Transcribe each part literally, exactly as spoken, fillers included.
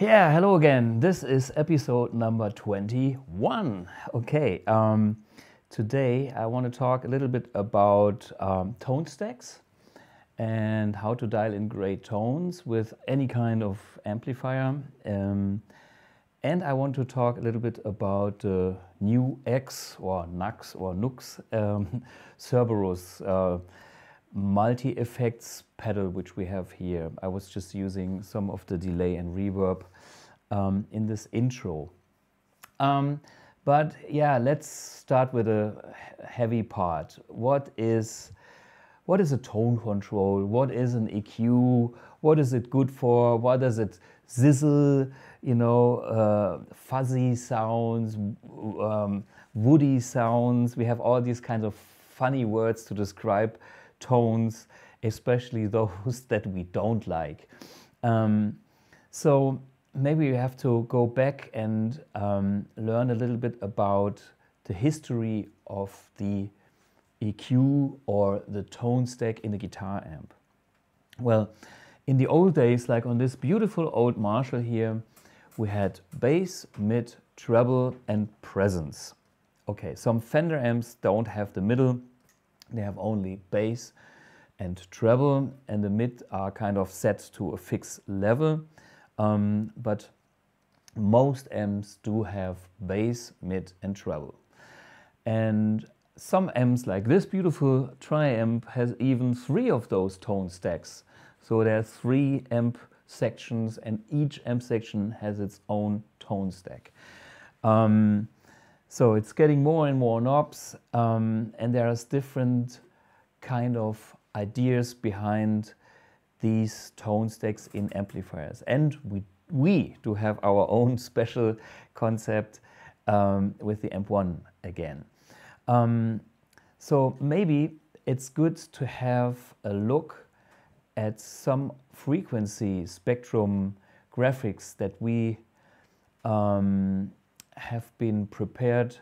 Yeah, hello again. This is episode number twenty-one. Okay, um, today I want to talk a little bit about um, tone stacks and how to dial in great tones with any kind of amplifier. Um, and I want to talk a little bit about the uh, new X or NUX or NUX um, Cerberus uh, multi-effects pedal, which we have here. I was just using some of the delay and reverb um, in this intro. Um, but yeah, let's start with a heavy part. What is, what is a tone control? What is an E Q? What is it good for? What does it sizzle? You know, uh, fuzzy sounds, um, woody sounds. We have all these kinds of funny words to describe tones, especially those that we don't like. Um, so maybe we have to go back and um, learn a little bit about the history of the E Q or the tone stack in the guitar amp. Well, in the old days, like on this beautiful old Marshall here, we had bass, mid, treble, and presence. Okay, some Fender amps don't have the middle. They have only bass and treble, and the mid are kind of set to a fixed level. Um, but most amps do have bass, mid, and treble. And some amps, like this beautiful Triamp, has even three of those tone stacks. So there are three amp sections, and each amp section has its own tone stack. Um, So it's getting more and more knobs, um, and there are different kind of ideas behind these tone stacks in amplifiers. And we, we do have our own special concept um, with the A M P one again. Um, so maybe it's good to have a look at some frequency spectrum graphics that we um, have been prepared,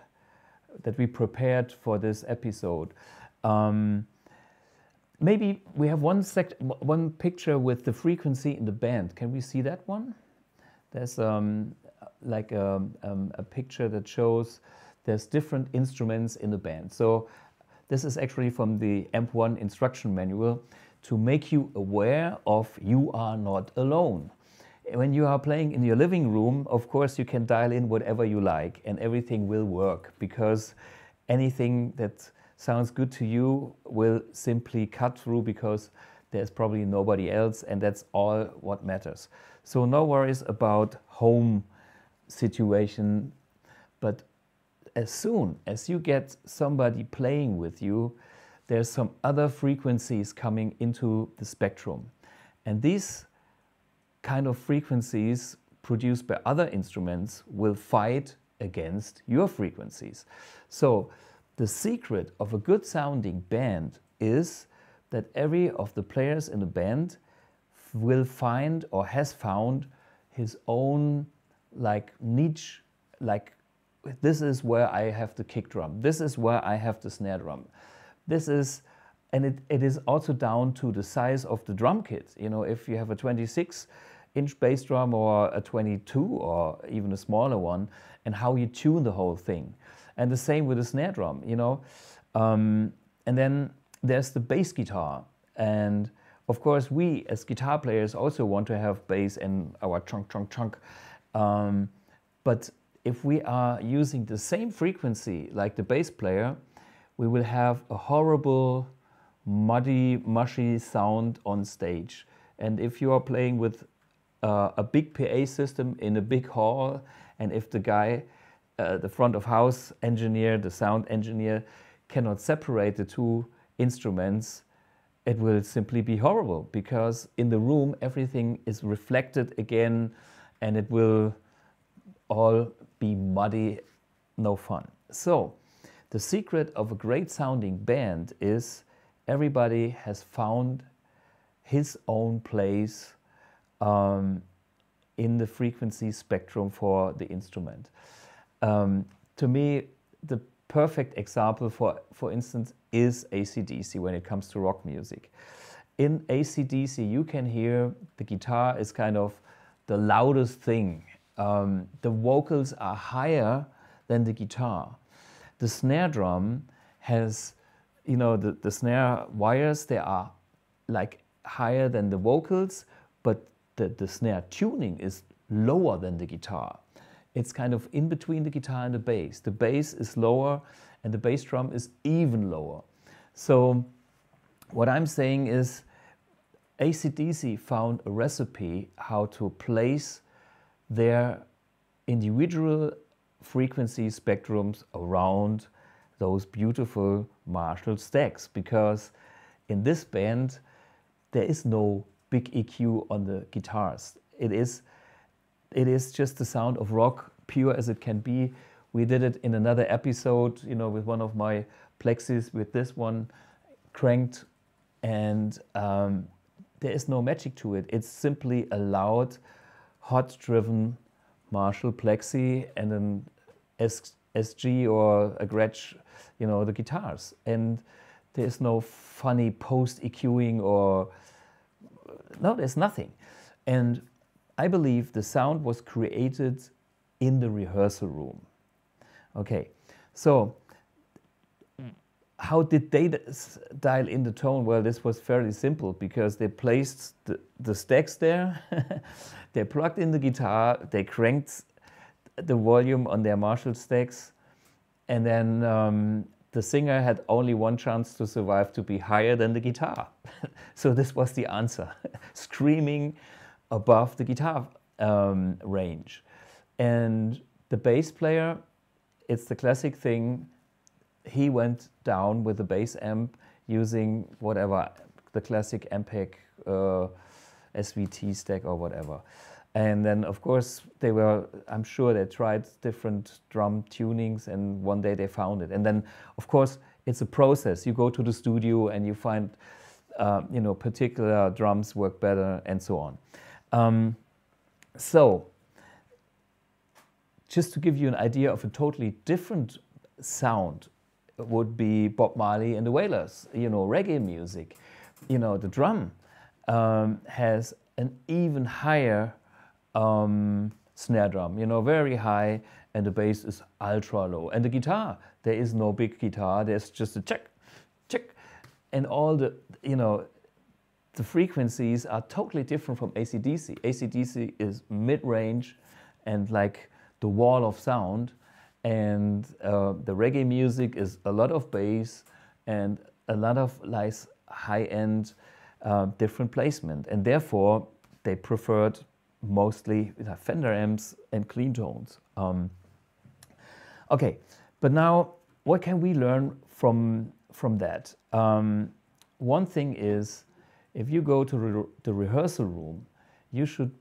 that we prepared for this episode. Um, maybe we have one sec one picture with the frequency in the band. Can we see that one? There's um, like a, um, a picture that shows there's different instruments in the band. So this is actually from the A M P one instruction manual to make you aware of you are not alone. When you are playing in your living room, of course, you can dial in whatever you like and everything will work, because anything that sounds good to you will simply cut through because there's probably nobody else, and that's all what matters. So no worries about home situation, but as soon as you get somebody playing with you, there's some other frequencies coming into the spectrum. And these kind of frequencies produced by other instruments will fight against your frequencies. So the secret of a good sounding band is that every of the players in the band will find or has found his own like niche, like this is where I have the kick drum, this is where I have the snare drum, this is. And it, it is also down to the size of the drum kit. You know, if you have a twenty-six inch bass drum or a twenty-two or even a smaller one, and how you tune the whole thing. And the same with the snare drum, you know. Um, and then there's the bass guitar. And of course, we as guitar players also want to have bass and our chunk, chunk, chunk. Um, but if we are using the same frequency like the bass player, we will have a horrible, muddy, mushy sound on stage. And if you are playing with uh, a big P A system in a big hall, and if the guy, uh, the front of house engineer, the sound engineer, cannot separate the two instruments, it will simply be horrible, because in the room everything is reflected again and it will all be muddy, no fun. So the secret of a great sounding band is everybody has found his own place um, in the frequency spectrum for the instrument. Um, to me, the perfect example, for, for instance, is A C D C when it comes to rock music. In A C D C, you can hear the guitar is kind of the loudest thing. Um, the vocals are higher than the guitar. The snare drum has, you know, the, the snare wires, they are like higher than the vocals, but the, the snare tuning is lower than the guitar. It's kind of in between the guitar and the bass. The bass is lower and the bass drum is even lower. So what I'm saying is A C D C found a recipe how to place their individual frequency spectrums around those beautiful Marshall stacks, because in this band there is no big E Q on the guitars. It is It is just the sound of rock, pure as it can be. We did it in another episode, you know, with one of my Plexis, with this one cranked, and um, there is no magic to it. It's simply a loud, hot-driven Marshall Plexi and an S G or a Gretsch, you know, the guitars. And there's no funny post-EQing or... No, there's nothing. And I believe the sound was created in the rehearsal room. Okay, so how did they dial in the tone? Well, this was fairly simple, because they placed the, the stacks there, they plugged in the guitar, they cranked the volume on their Marshall stacks, and then um, the singer had only one chance to survive to be higher than the guitar. So this was the answer, screaming above the guitar um, range. And the bass player, it's the classic thing, he went down with the bass amp using whatever, the classic Ampeg uh, S V T stack or whatever. And then of course they were, I'm sure they tried different drum tunings, and one day they found it. And then of course it's a process. You go to the studio and you find uh, you know, particular drums work better and so on. Um, so, just to give you an idea of a totally different sound would be Bob Marley and the Wailers, you know, reggae music. You know, the drum um, has an even higher um, snare drum, you know, very high, and the bass is ultra low. And the guitar, there is no big guitar, there's just a check, check, and all the, you know, the frequencies are totally different from A C D C. A C D C is mid-range and like the wall of sound, and uh, the reggae music is a lot of bass and a lot of nice high-end uh, different placement, and therefore they preferred mostly Fender amps and clean tones. Um, okay, but now what can we learn from, from that? Um, one thing is, if you go to re the rehearsal room, you should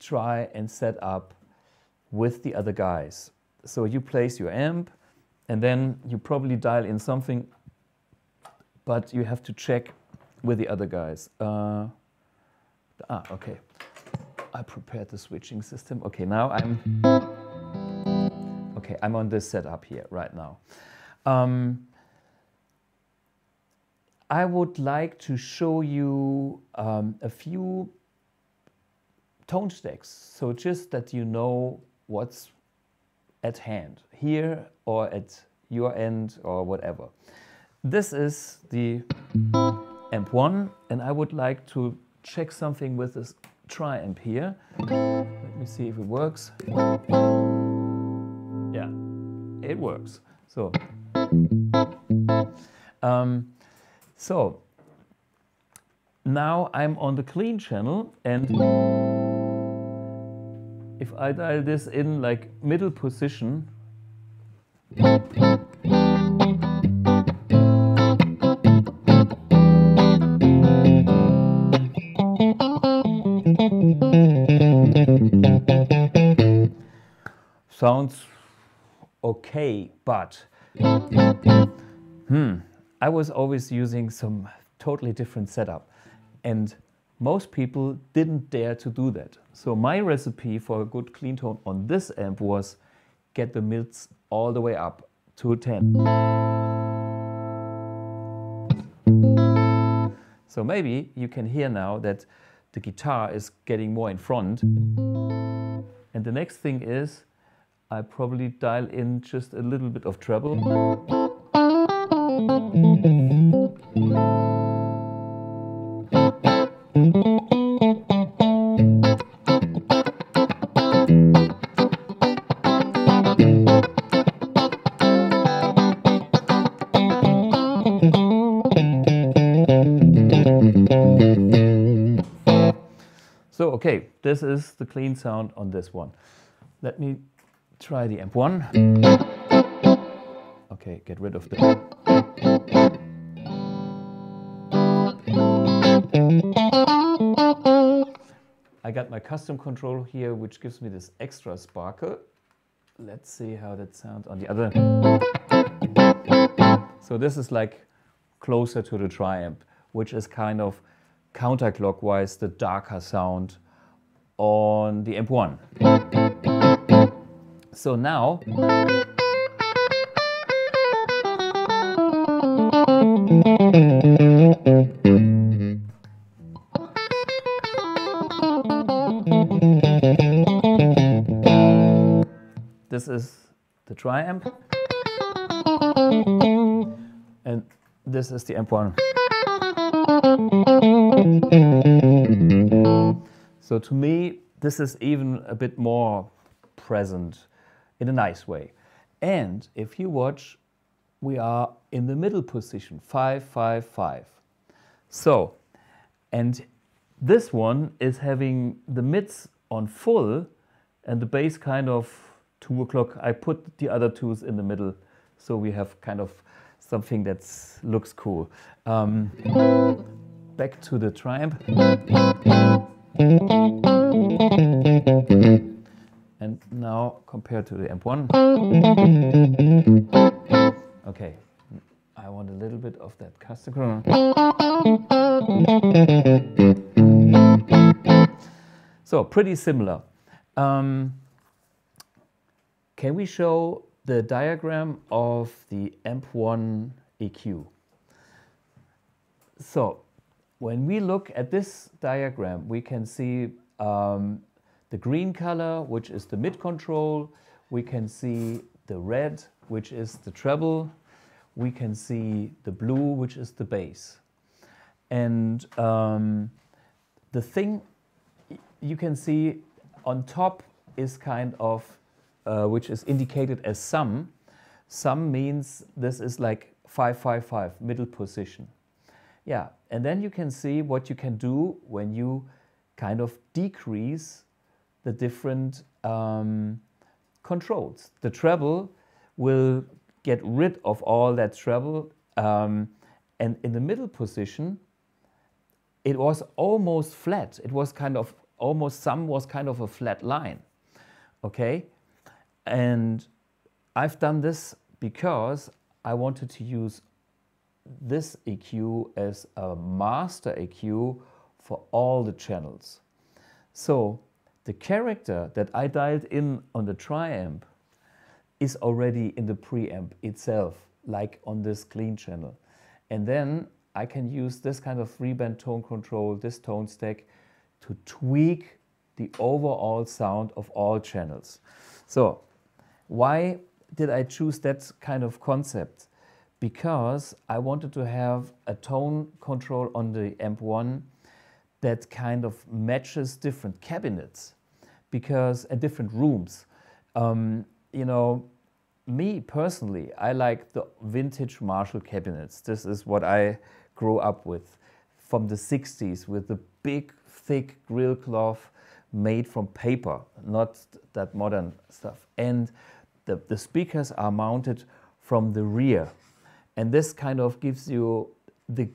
try and set up with the other guys. So you place your amp, and then you probably dial in something, but you have to check with the other guys. Uh, ah, okay. I prepared the switching system. Okay, now I'm... Okay, I'm on this setup here right now. Um, I would like to show you um, a few tone stacks, so just that you know what's at hand, here or at your end or whatever. This is the A M P one, and I would like to check something with this Triamp here. Let me see if it works. Yeah, it works. So. Um, So, now I'm on the clean channel, and if I dial this in like middle position, sounds okay, but hmm. I was always using some totally different setup, and most people didn't dare to do that. So my recipe for a good clean tone on this amp was get the mids all the way up to ten. So maybe you can hear now that the the guitar is getting more in front. And the next thing is, I probably dial in just a little bit of treble. So, okay, this is the clean sound on this one. Let me try the amp one. Okay, get rid of the... I got my custom control here, which gives me this extra sparkle. Let's see how that sounds on the other. So this is like closer to the Triamp, which is kind of counterclockwise the darker sound on the amp one. So now, this is the Triamp, and this is the amp one. So to me, this is even a bit more present, in a nice way. And if you watch, we are in the middle position, five, five, five. So, and this one is having the mids on full and the bass kind of two o'clock. I put the other twos in the middle, so we have kind of something that looks cool. Um, back to the Triamp. And now, compared to the amp one. Okay, I want a little bit of that custom chrono. So, pretty similar. Um, can we show the diagram of the amp one E Q? So, when we look at this diagram, we can see um, the green color, which is the mid control. We can see the red, which is the treble. We can see the blue, which is the bass. And um, the thing you can see on top is kind of, uh, which is indicated as sum. Sum means this is like five, five, five, middle position. Yeah, and then you can see what you can do when you kind of decrease the different um, controls. The treble will get rid of all that treble, um, and in the middle position it was almost flat. It was kind of almost sum was kind of a flat line. Okay, and I've done this because I wanted to use this E Q as a master E Q for all the channels. So the character that I dialed in on the Triamp is already in the preamp itself, like on this clean channel. And then I can use this kind of three-band tone control, this tone stack, to tweak the overall sound of all channels. So why did I choose that kind of concept? Because I wanted to have a tone control on the amp one that kind of matches different cabinets. Because at different rooms, um, you know, me personally, I like the vintage Marshall cabinets. This is what I grew up with from the sixties, with the big, thick grill cloth made from paper, not that modern stuff. And the, the speakers are mounted from the rear. And this kind of gives you the,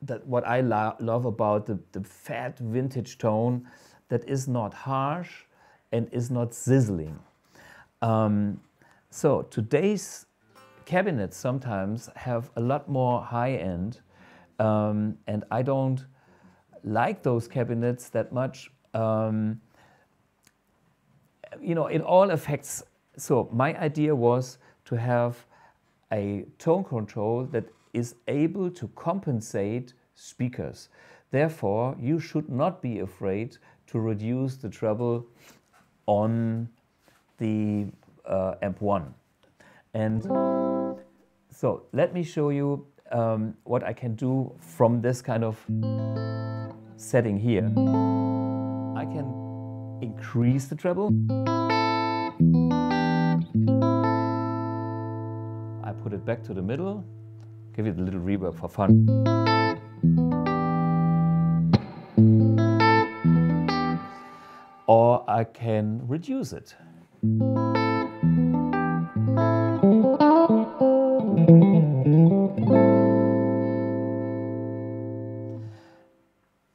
that what I lo love about the, the fat vintage tone that is not harsh and is not sizzling. Um, so today's cabinets sometimes have a lot more high end, um, and I don't like those cabinets that much. Um, you know, it all affects. So my idea was to have a tone control that is able to compensate speakers. Therefore, you should not be afraid to reduce the treble on the uh, amp one. And so let me show you um, what I can do from this kind of setting here. I can increase the treble. I put it back to the middle, give it a little reverb for fun. Or I can reduce it.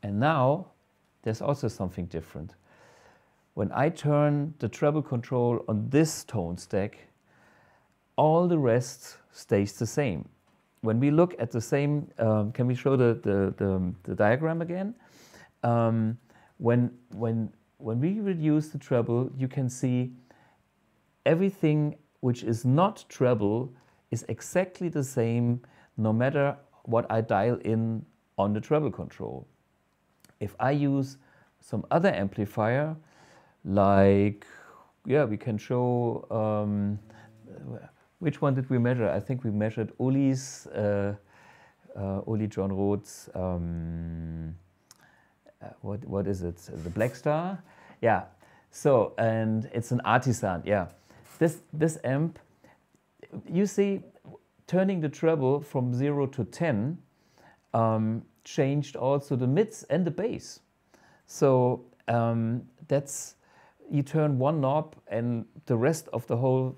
And now there's also something different. When I turn the treble control on this tone stack, all the rest stays the same. When we look at the same, um, can we show the, the, the, the diagram again? Um, when, when, when we reduce the treble, you can see everything which is not treble is exactly the same no matter what I dial in on the treble control. If I use some other amplifier, like, yeah, we can show, um, which one did we measure? I think we measured Uli's, uh, uh, Uli John Roth's, um, uh, what, what is it? The Black Star? Yeah, so, and it's an Artisan, yeah. This, this amp, you see, turning the treble from zero to ten, um, changed also the mids and the bass. So um, that's, you turn one knob and the rest of the whole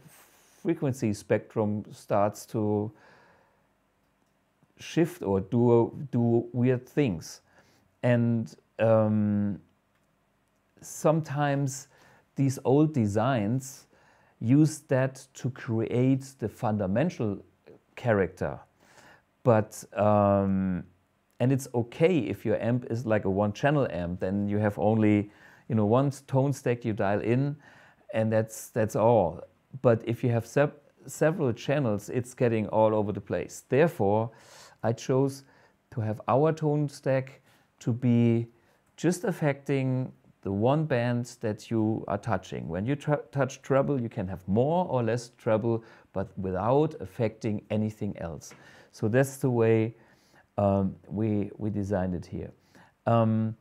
frequency spectrum starts to shift or do, do weird things. And um, sometimes these old designs use that to create the fundamental character. But um, and it's okay if your amp is like a one-channel amp, then you have only, you know, one tone stack you dial in, and that's that's all. But if you have se several channels, it's getting all over the place. Therefore, I chose to have our tone stack to be just affecting the one band that you are touching. When you touch treble, you can have more or less treble, but without affecting anything else. So that's the way Um, we, we designed it here. Um,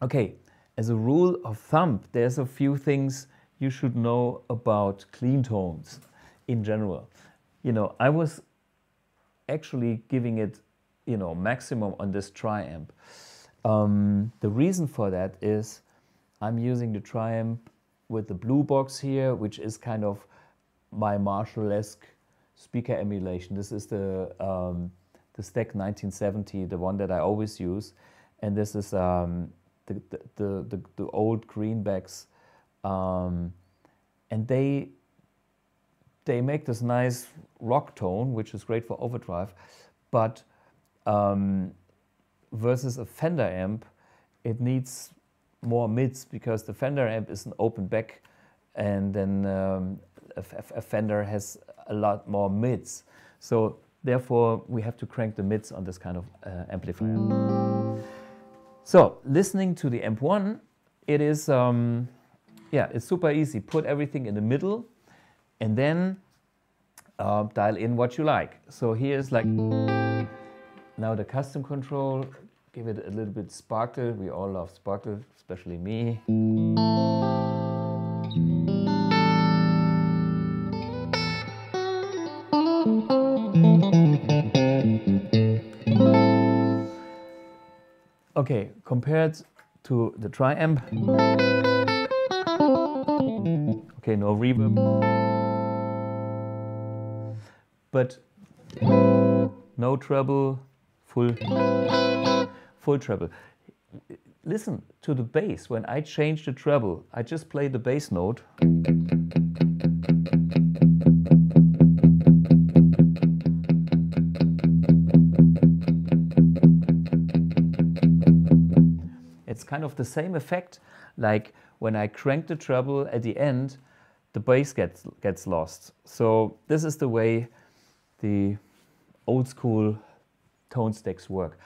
okay, as a rule of thumb, there's a few things you should know about clean tones in general. You know, I was actually giving it, you know, maximum on this Triamp. Um, the reason for that is I'm using the Triamp with the Blue Box here, which is kind of my Marshall-esque speaker emulation. This is the um, the Stack nineteen seventy, the one that I always use, and this is um, the, the, the, the old greenbacks, um, and they, they make this nice rock tone, which is great for overdrive, but um, versus a Fender amp, it needs more mids, because the Fender amp is an open back, and then um, a, a Fender has a lot more mids. So therefore, we have to crank the mids on this kind of uh, amplifier. So, listening to the amp one, it is, um, yeah, it's super easy. Put everything in the middle and then uh, dial in what you like. So here's like, now the custom control, give it a little bit sparkle. We all love sparkle, especially me. Okay, compared to the Triamp, okay, no reverb, but no treble, full, full treble. Listen to the bass. When I change the treble, I just play the bass note. Kind of the same effect, like when I crank the treble at the end, the bass gets gets lost. So this is the way the old school tone stacks work.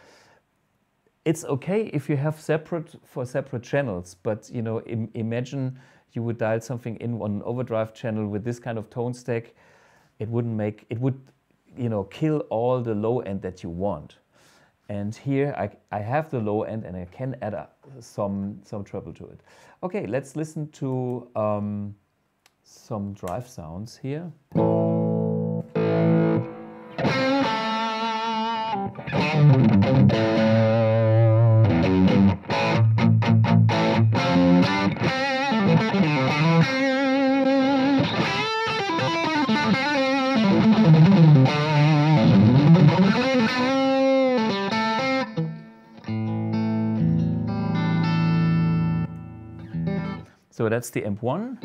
it's okay if you have separate for separate channels, but you know, im imagine you would dial something in on an overdrive channel with this kind of tone stack. It wouldn't make, it would, you know, kill all the low end that you want. And here I, I have the low end and I can add up some, some treble to it. Okay, let's listen to um, some drive sounds here. So that's the A M P one.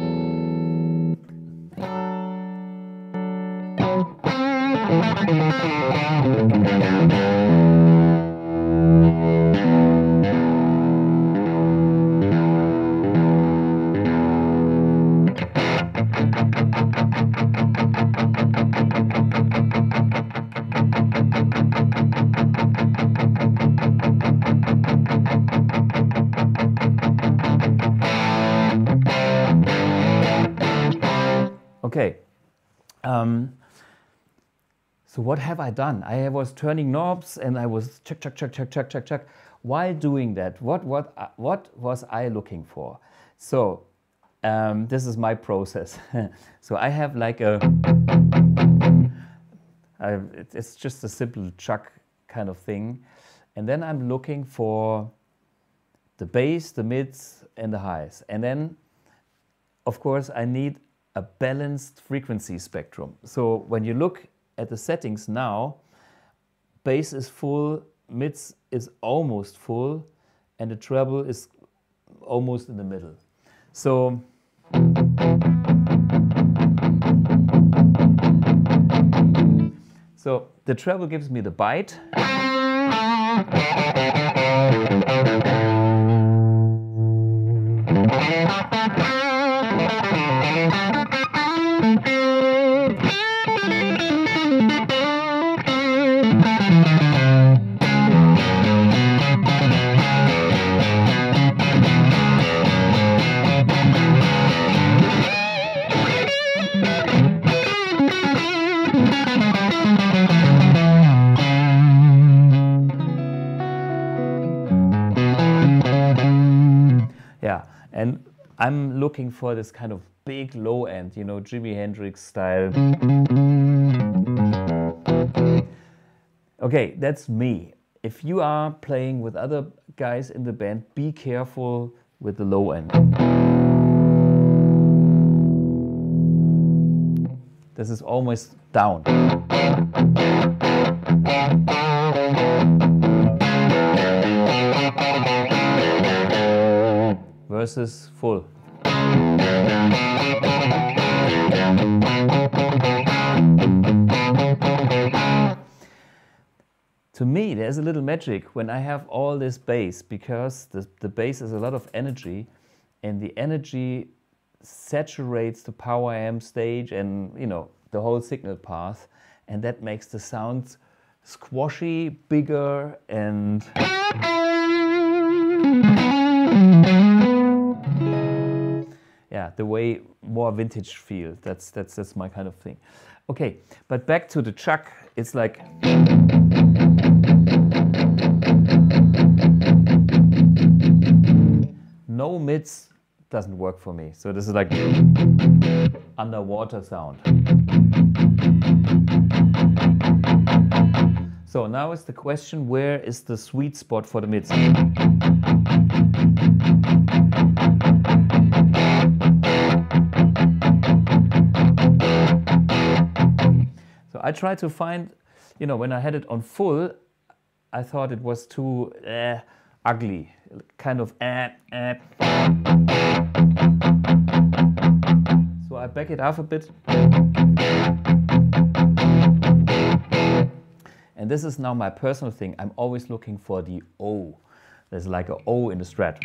Okay, um, so what have I done? I was turning knobs and I was check, check, check, check, check, check, check. While doing that, what, what, what was I looking for? So um, this is my process. So I have like a, I, it's just a simple chuck kind of thing. And then I'm looking for the bass, the mids and the highs. And then, of course, I need a balanced frequency spectrum. So when you look at the settings now, bass is full, mids is almost full, and the treble is almost in the middle. So so the treble gives me the bite. I'm looking for this kind of big low end, you know, Jimi Hendrix style. Okay, that's me. If you are playing with other guys in the band, be careful with the low end. This is almost down. Versus full. To me, there's a little magic when I have all this bass, because the, the bass is a lot of energy, and the energy saturates the power amp stage and, you know, the whole signal path, and that makes the sounds squashy, bigger, and yeah, the way more vintage feel. That's that's that's my kind of thing. Okay, but back to the chuck. It's like no mids doesn't work for me. So this is like underwater sound. So now is the question, where is the sweet spot for the mids? I tried to find, you know, when I had it on full, I thought it was too eh, ugly, kind of eh, eh. So I back it off a bit. And this is now my personal thing. I'm always looking for the O. There's like an O in the Strat.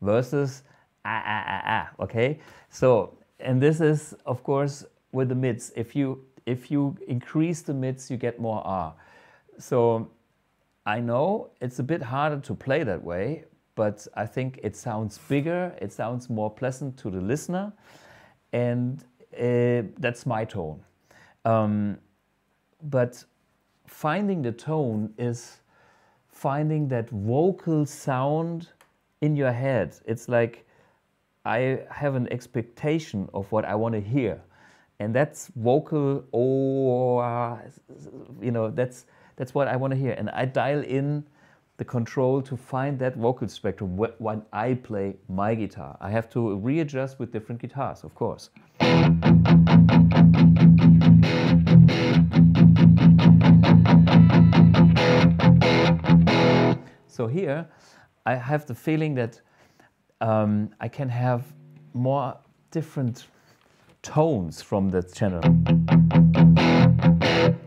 Versus ah ah ah ah. Okay, so And this is, of course, with the mids. If you, if you increase the mids, you get more R. So I know it's a bit harder to play that way, but I think it sounds bigger, it sounds more pleasant to the listener, and uh, that's my tone. Um, but finding the tone is finding that vocal sound in your head. It's like I have an expectation of what I want to hear, and that's vocal, oh, uh, you know, that's, that's what I want to hear. And I dial in the control to find that vocal spectrum when I play my guitar. I have to readjust with different guitars, of course. So here, I have the feeling that um, I can have more different tones from the channel.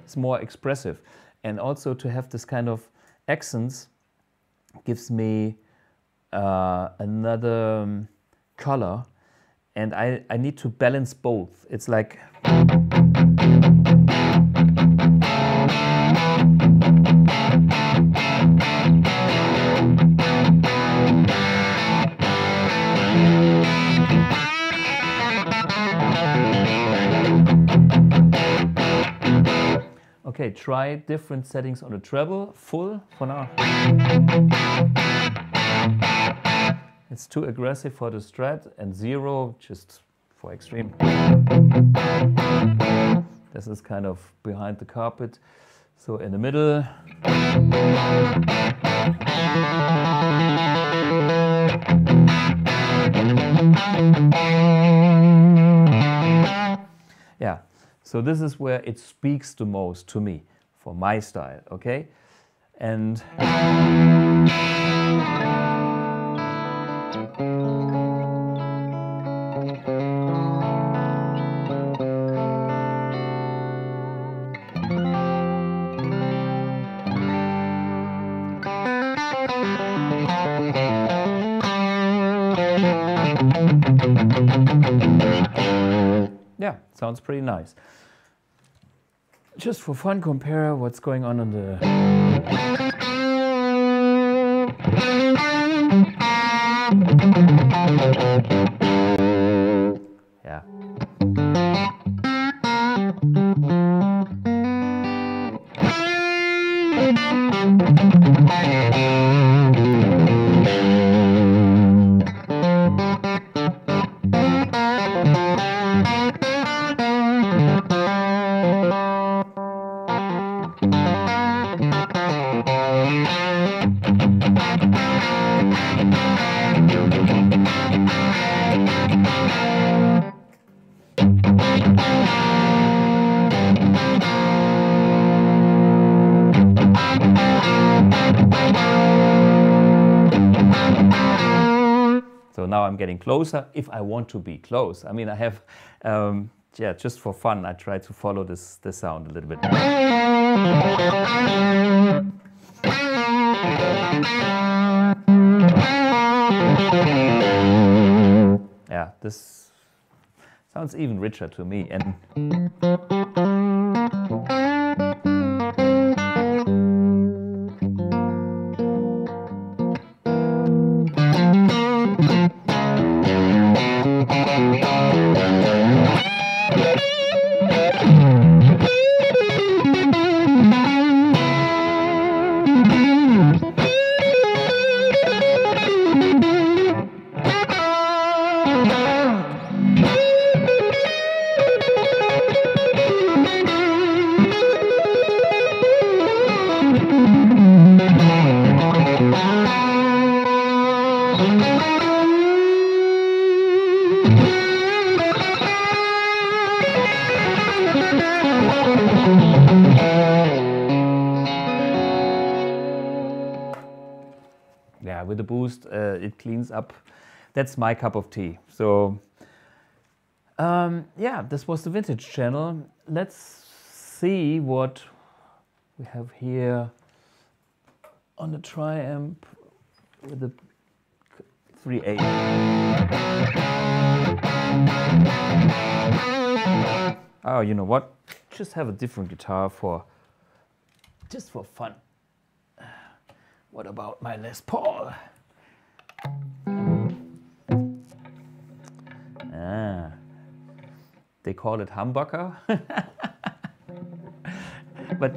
It's more expressive. And also to have this kind of accents gives me uh, another um, color. And I, I need to balance both. It's like... Okay, try different settings on the treble, full for now. It's too aggressive for the Strat, and zero just for extreme. This is kind of behind the carpet. So in the middle. Yeah. So this is where it speaks the most to me, for my style, okay? And... yeah, sounds pretty nice. Just for fun, compare what's going on on the... Yeah. Getting closer if I want to be close. I mean, I have, um, yeah, just for fun, I try to follow this, this sound a little bit. Yeah, this sounds even richer to me. And cleans up. That's my cup of tea. So um, yeah, this was the vintage channel. Let's see what we have here on the Triamp with the three eight. Oh, you know what? Just have a different guitar for, just for fun. What about my Les Paul? Ah, they call it humbucker. But,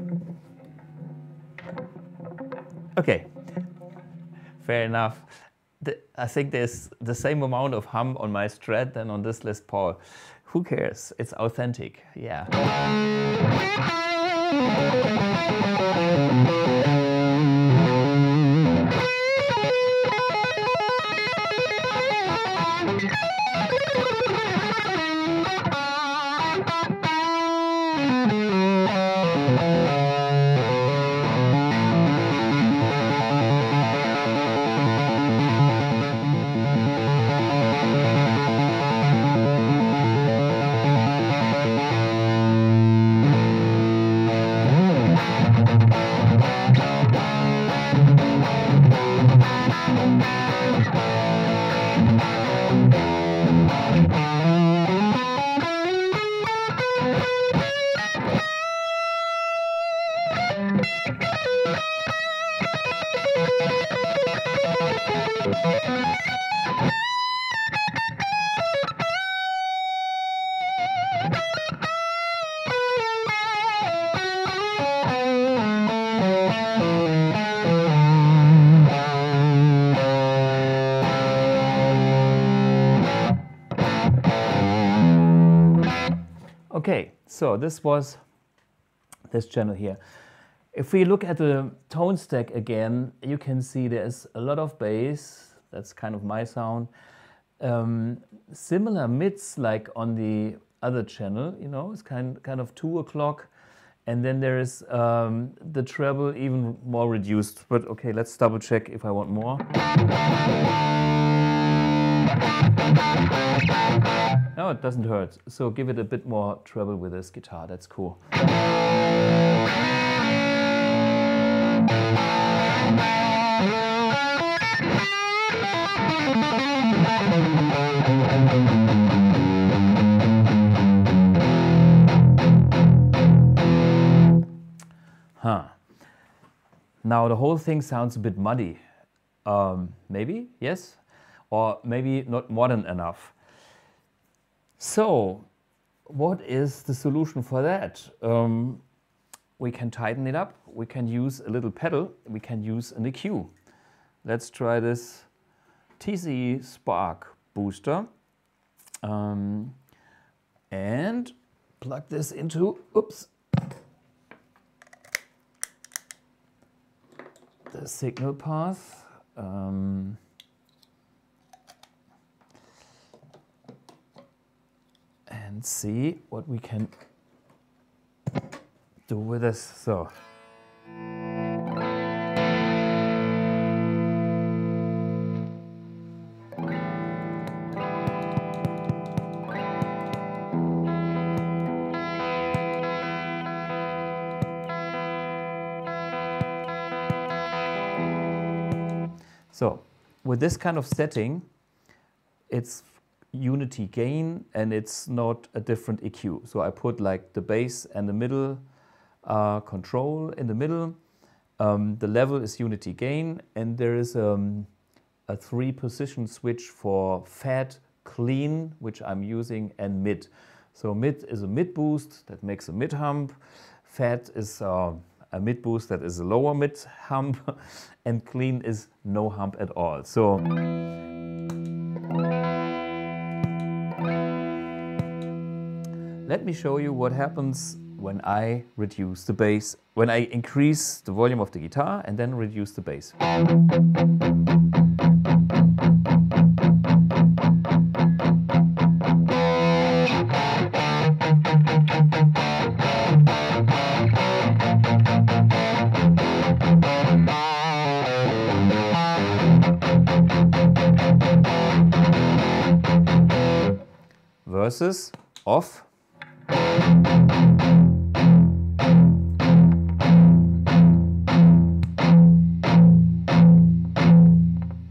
okay, fair enough. The, I think there's the same amount of hum on my Strat than on this Les Paul. Who cares? It's authentic, yeah. Okay, so this was this channel here. If we look at the tone stack again, you can see there's a lot of bass. That's kind of my sound. Um, similar mids like on the other channel, you know, it's kind, kind of two o'clock. And then there is um, the treble even more reduced. But okay, let's double check if I want more. No, it doesn't hurt. So give it a bit more treble with this guitar. That's cool. Huh. Now the whole thing sounds a bit muddy. Um, maybe, yes, or maybe not modern enough. So what is the solution for that? Um, we can tighten it up. We can use a little pedal. We can use an E Q. Let's try this T C Spark Booster. Um, and plug this into, oops, the signal path. Um, and see what we can do with this. So. So with this kind of setting, it's unity gain and it's not a different E Q. So I put like the bass and the middle uh, control in the middle. Um, the level is unity gain and there is um, a three position switch for fat, clean, which I'm using, and mid. So mid is a mid boost that makes a mid hump. Fat is uh, a mid boost that is a lower mid hump, and clean is no hump at all. So let me show you what happens when I reduce the bass, when I increase the volume of the guitar and then reduce the bass. Versus off.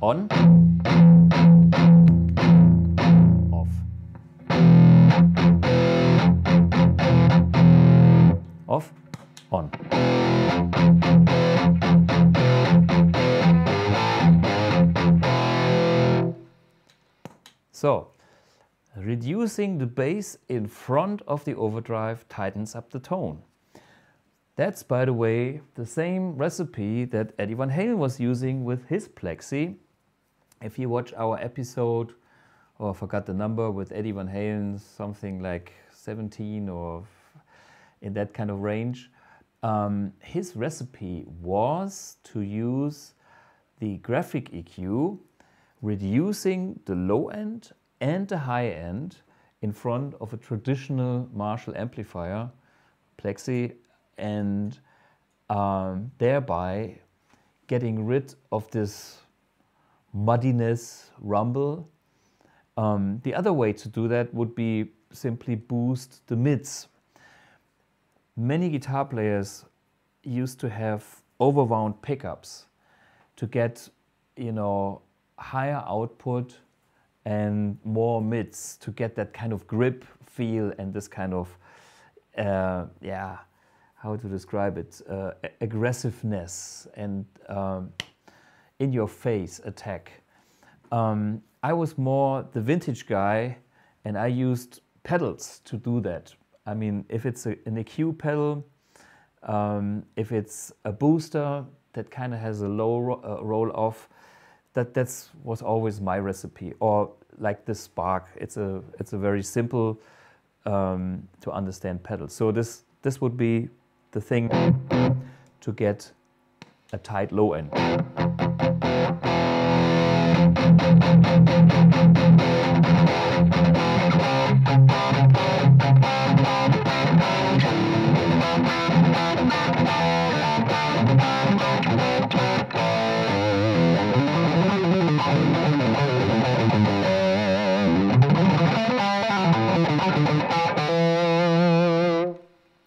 On, off. on. So, reducing the bass in front of the overdrive tightens up the tone. That's, by the way, the same recipe that Eddie Van Halen was using with his Plexi. If you watch our episode, or I forgot the number, with Eddie Van Halen, something like seventeen or in that kind of range, um, his recipe was to use the graphic E Q, reducing the low end and the high end in front of a traditional Marshall amplifier, Plexi, and um, thereby getting rid of this muddiness, rumble. Um, the other way to do that would be simply boost the mids. Many guitar players used to have overwound pickups to get, you know, higher output and more mids to get that kind of grip feel and this kind of, uh, yeah, how to describe it, uh, aggressiveness and um, in-your-face attack. Um, I was more the vintage guy, and I used pedals to do that. I mean, if it's a, an E Q pedal, um, if it's a booster that kind of has a low ro uh, roll-off, that that's was always my recipe. Or like the Spark, it's a it's a very simple um, to understand pedal. So this this would be the thing to get a tight low end.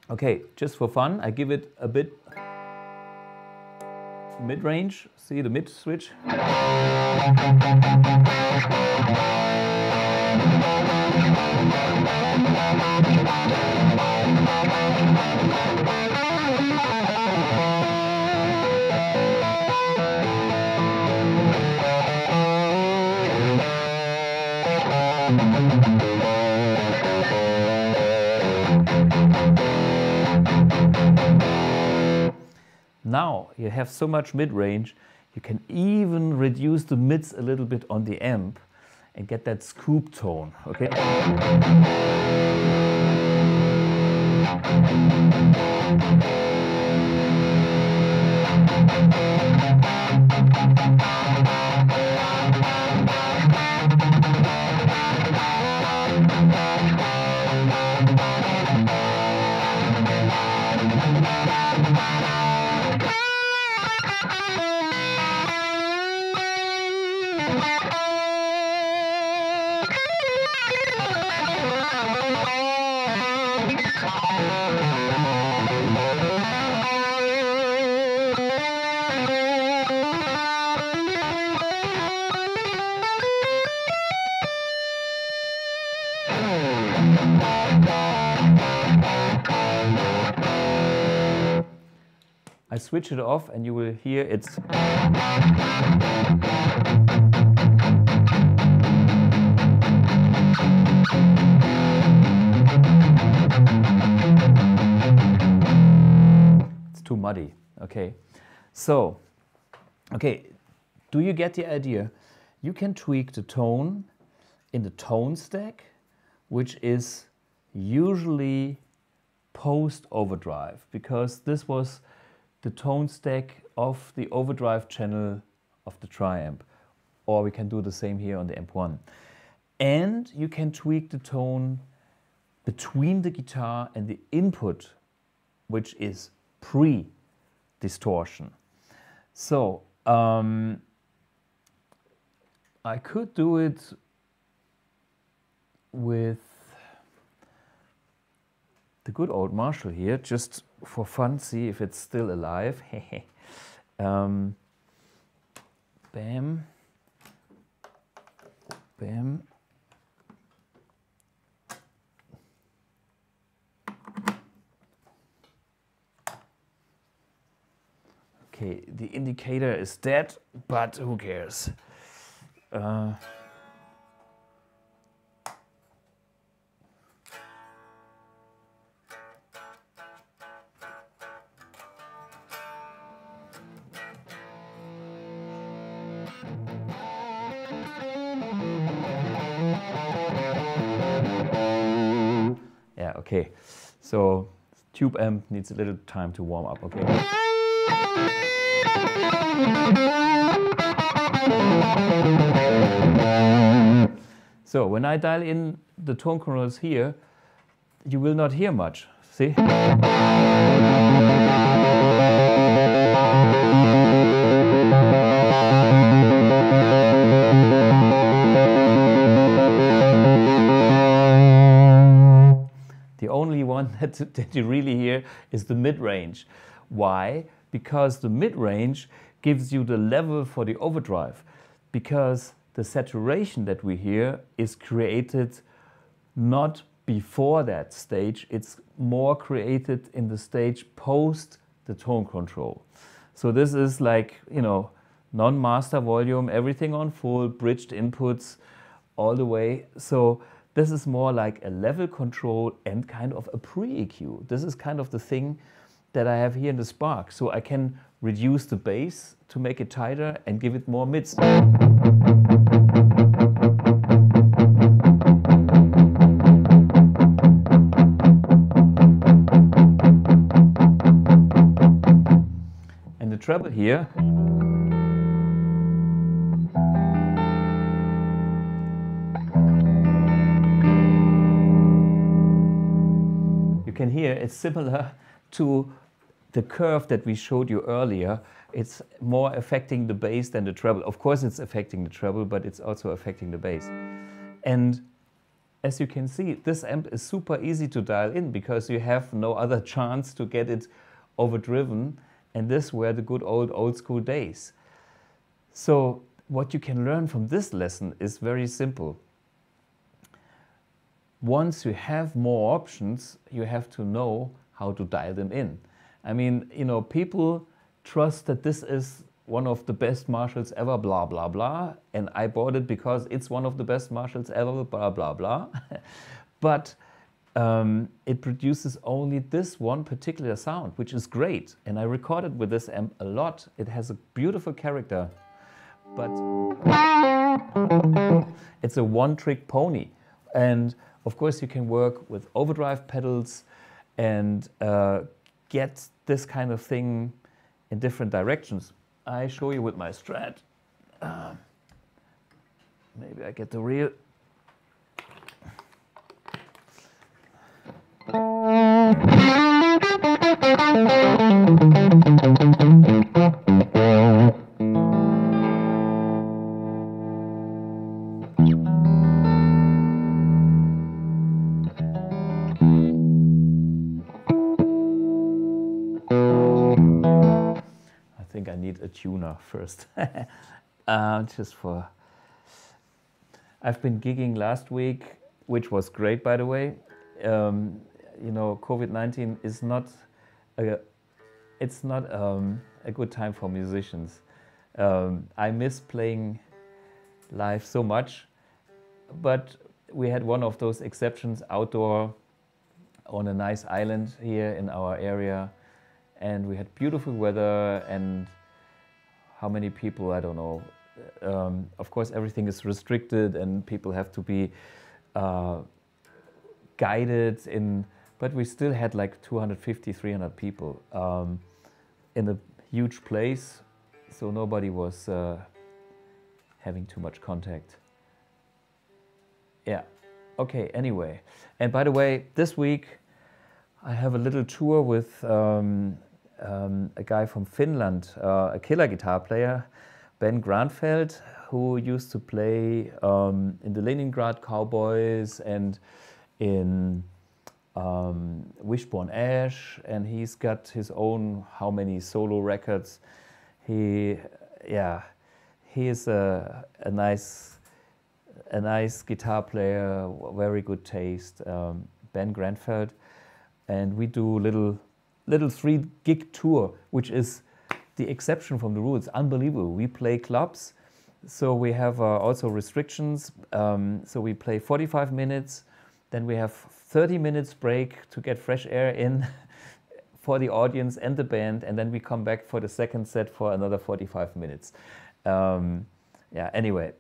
Okay, just for fun, I give it a bit mid-range, see the mid switch. Now you have so much mid-range, you can even reduce the mids a little bit on the amp and get that scoop tone, okay? I switch it off and you will hear it's... It's too muddy, okay. So, okay, do you get the idea? You can tweak the tone in the tone stack, which is usually post-overdrive, because this was the tone stack of the overdrive channel of the Triamp, or we can do the same here on the amp one. And you can tweak the tone between the guitar and the input, which is pre-distortion. So um, I could do it with the good old Marshall here, just for fun, see if it's still alive. um, bam, bam. Okay, the indicator is dead, but who cares? Uh, yeah, okay. So tube amp needs a little time to warm up, okay? So when I dial in the tone controls here, you will not hear much, see? The only one that, that you really hear is the mid-range. Why? Because the mid-range gives you the level for the overdrive, because the saturation that we hear is created not before that stage, it's more created in the stage post the tone control. So this is like, you know, non-master volume, everything on full, bridged inputs all the way. So this is more like a level control and kind of a pre-E Q. This is kind of the thing that I have here in the Spark. So I can reduce the bass to make it tighter and give it more mids. And the treble here you can hear it's similar to the curve that we showed you earlier. It's more affecting the bass than the treble. Of course it's affecting the treble, but it's also affecting the bass. And as you can see, this amp is super easy to dial in because you have no other chance to get it overdriven, and this were the good old old school days. So what you can learn from this lesson is very simple. Once you have more options, you have to know how to dial them in. I mean, you know, people trust that this is one of the best Marshalls ever, blah, blah, blah. And I bought it because it's one of the best Marshalls ever, blah, blah, blah. But um, it produces only this one particular sound, which is great. And I recorded with this amp a lot. It has a beautiful character, but it's a one-trick pony. And of course you can work with overdrive pedals and uh, get this kind of thing in different directions. I show you with my Strat. Uh, maybe I get the real. Tuner first. uh, just for... I've been gigging last week, which was great, by the way. Um, you know, COVID nineteen is not a, it's not um, a good time for musicians. Um, I miss playing live so much, but we had one of those exceptions outdoor on a nice island here in our area, and we had beautiful weather and how many people, I don't know. Um, of course, everything is restricted and people have to be uh, guided in, but we still had like two hundred fifty, three hundred people um, in a huge place. So nobody was uh, having too much contact. Yeah, okay, anyway. And by the way, this week, I have a little tour with um, Um, a guy from Finland, uh, a killer guitar player, Ben Granfelt, who used to play um, in the Leningrad Cowboys and in um, Wishbone Ash, and he's got his own how many solo records. He, yeah, he is a, a nice, a nice guitar player, very good taste, um, Ben Granfelt, and we do little. little three gig tour, which is the exception from the rule. It's unbelievable. We play clubs, so we have uh, also restrictions. Um, so we play forty-five minutes, then we have thirty minutes break to get fresh air in for the audience and the band, and then we come back for the second set for another forty-five minutes. Um, yeah, anyway,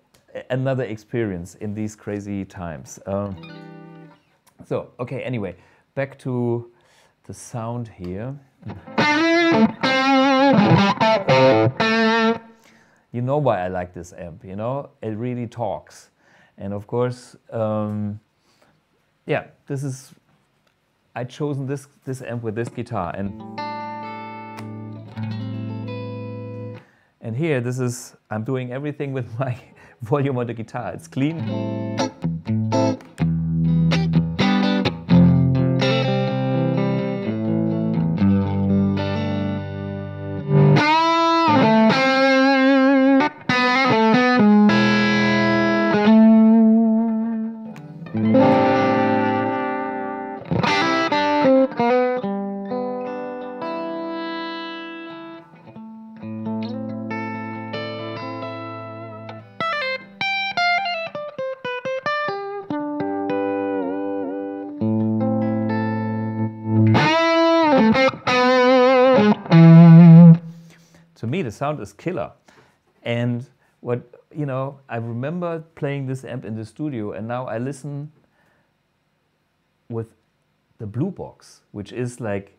another experience in these crazy times. Um, so, okay, anyway, back to the sound here. You know why I like this amp, you know? It really talks. And of course, um, yeah, this is, I chosen this this amp with this guitar, and and here this is, I'm doing everything with my volume on the guitar. It's clean. The sound is killer. And what, you know, I remember playing this amp in the studio, and now I listen with the Blue Box, which is like,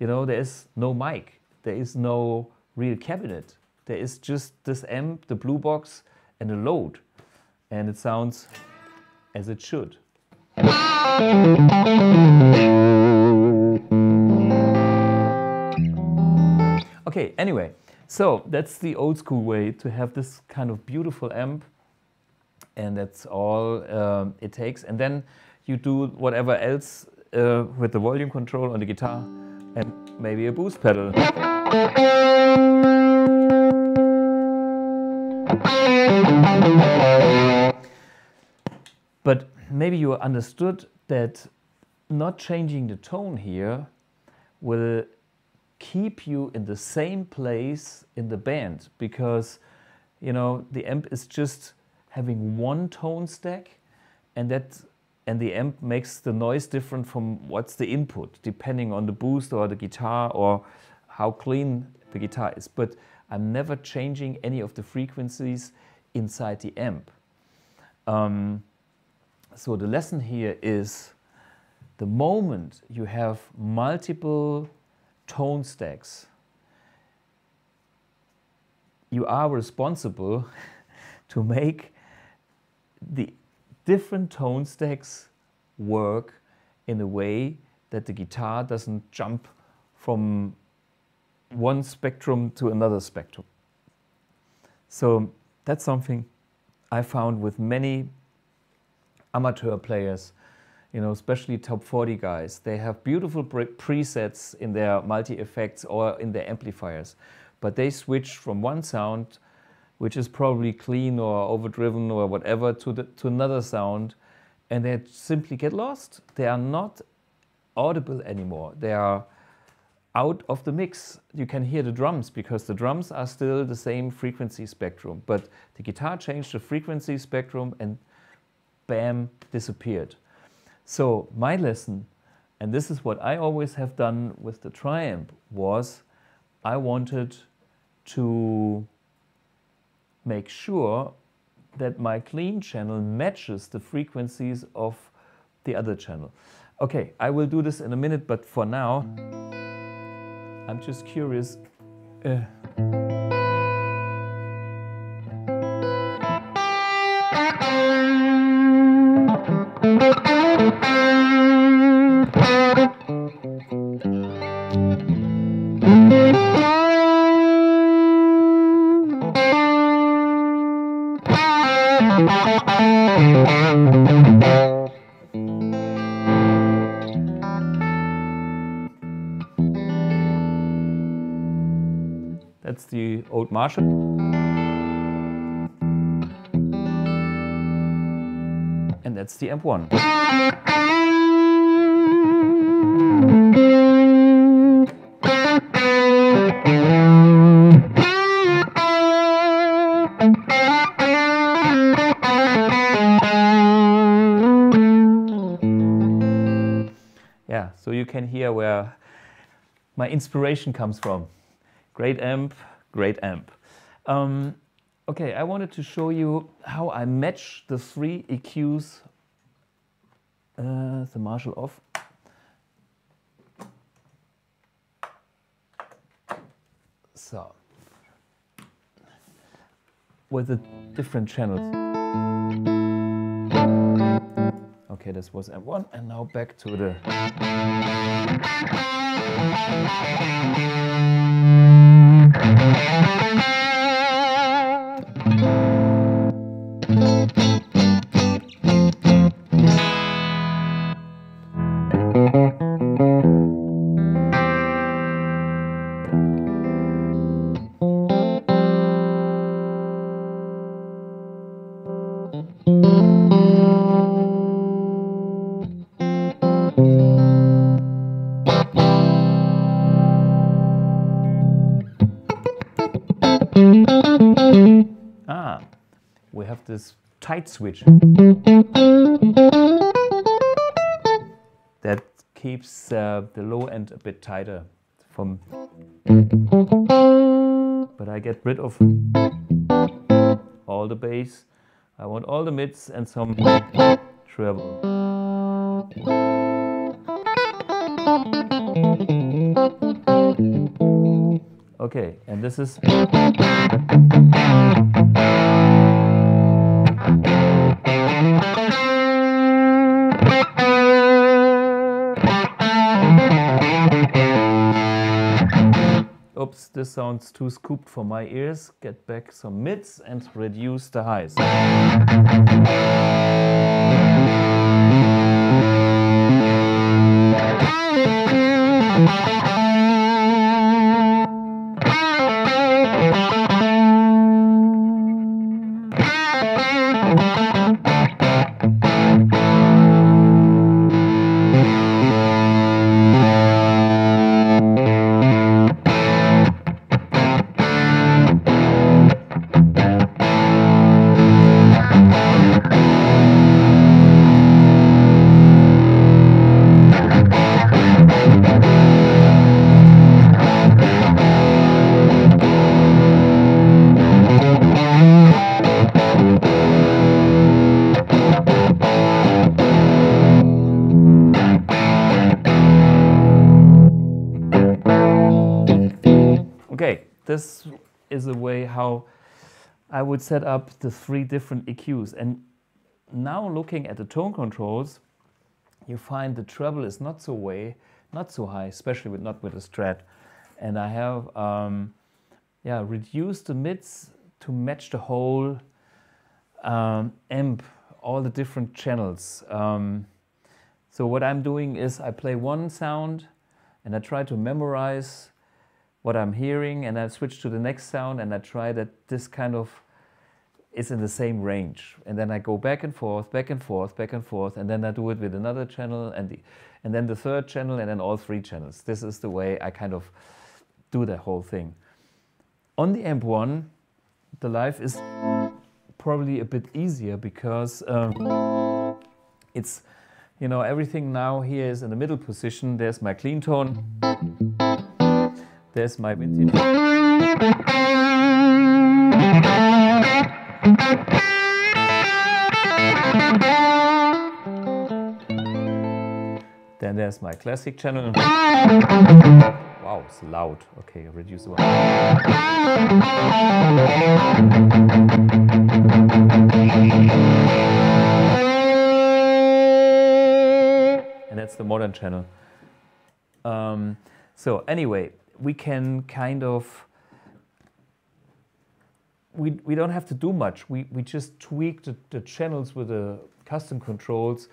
you know, there is no mic, there is no real cabinet, there is just this amp, the Blue Box, and a load, and it sounds as it should. Okay, anyway. So that's the old school way to have this kind of beautiful amp, and that's all um, it takes. And then you do whatever else uh, with the volume control on the guitar and maybe a boost pedal. But maybe you understood that not changing the tone here will keep you in the same place in the band, because, you know, the amp is just having one tone stack, and that and the amp makes the noise different from what's the input, depending on the boost or the guitar or how clean the guitar is. But I'm never changing any of the frequencies inside the amp. Um, so the lesson here is, the moment you have multiple tone stacks, you are responsible to make the different tone stacks work in a way that the guitar doesn't jump from one spectrum to another spectrum. So that's something I found with many amateur players, you know, especially top forty guys. They have beautiful pre presets in their multi-effects or in their amplifiers, but they switch from one sound, which is probably clean or overdriven or whatever, to, the, to another sound, and they simply get lost. They are not audible anymore. They are out of the mix. You can hear the drums, because the drums are still the same frequency spectrum, but the guitar changed the frequency spectrum and bam, disappeared. So my lesson, and this is what I always have done with the Triamp, was I wanted to make sure that my clean channel matches the frequencies of the other channel. Okay, I will do this in a minute, but for now, I'm just curious. Uh, That's the old Marshall. And that's the A M P one. you can hear where my inspiration comes from. Great amp, great amp. Um, okay, I wanted to show you how I match the three E Qs. Uh, the Marshall off. So, with the different channels. Okay, this was amp one, and now back to the... Tight switch that keeps uh, the low end a bit tighter from, but I get rid of all the bass. I want all the mids and some treble. Okay, and this is oops, this sounds too scooped for my ears. Get back some mids and reduce the highs. This is a way how I would set up the three different E Qs. And now looking at the tone controls, you find the treble is not so way, not so high, especially with not with a Strat. And I have um, yeah reduced the mids to match the whole um, amp, all the different channels. Um, so what I'm doing is I play one sound and I try to memorize what I'm hearing, and I switch to the next sound and I try that this kind of is in the same range, and then I go back and forth, back and forth, back and forth, and then I do it with another channel and the, and then the third channel and then all three channels. This is the way I kind of do the whole thing. On the amp one, the live is probably a bit easier because um, it's, you know, everything now here is in the middle position. There's my clean tone. There's my vintage. Then there's my classic channel. Wow, it's loud. Okay, reduce the volume. And that's the modern channel. Um, so anyway, we can kind of, we, we don't have to do much. We, we just tweak the, the channels with the custom controls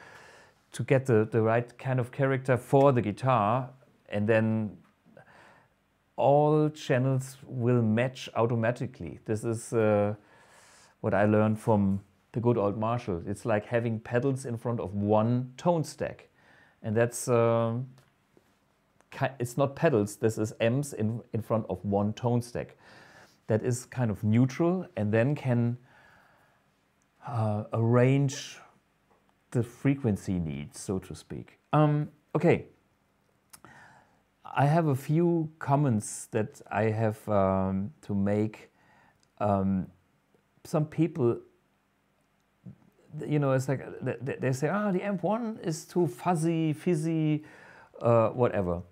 to get the, the right kind of character for the guitar. And then all channels will match automatically. This is uh, what I learned from the good old Marshall. It's like having pedals in front of one tone stack. And that's, uh, it's not pedals, this is amps in, in front of one tone stack. That is kind of neutral and then can uh, arrange the frequency needs, so to speak. Um, okay, I have a few comments that I have um, to make. Um, some people, you know, it's like they, they say, ah, oh, the amp one is too fuzzy, fizzy, uh, whatever.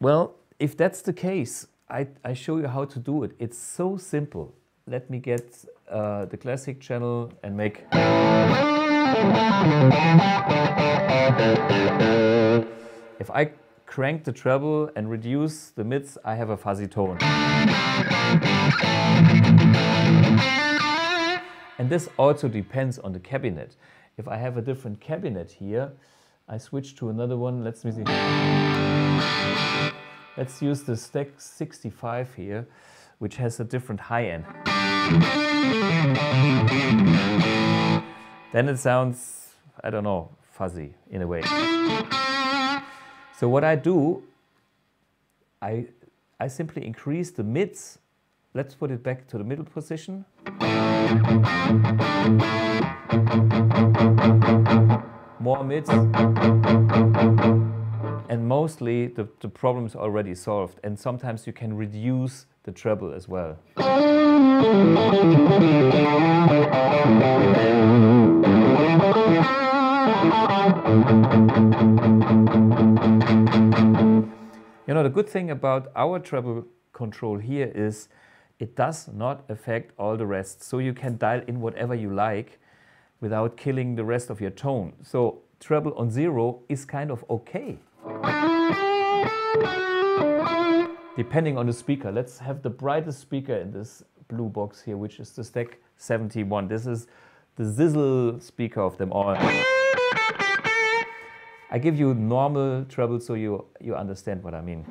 Well, if that's the case, I, I show you how to do it. It's so simple. Let me get uh, the classic channel and make... If I crank the treble and reduce the mids, I have a fuzzy tone. And this also depends on the cabinet. If I have a different cabinet here, I switch to another one. Let's see. Let's use the Stack sixty-five here, which has a different high end. Then it sounds, I don't know, fuzzy in a way. So what I do, I, I simply increase the mids. Let's put it back to the middle position. More mids. And mostly the, the problem is already solved. And sometimes you can reduce the treble as well. You know, the good thing about our treble control here is it does not affect all the rest. So you can dial in whatever you like without killing the rest of your tone. So treble on zero is kind of okay. Depending on the speaker. Let's have the brightest speaker in this blue box here, which is the Stack seventy-one. This is the Zizzle speaker of them all. I give you normal treble so you, you understand what I mean.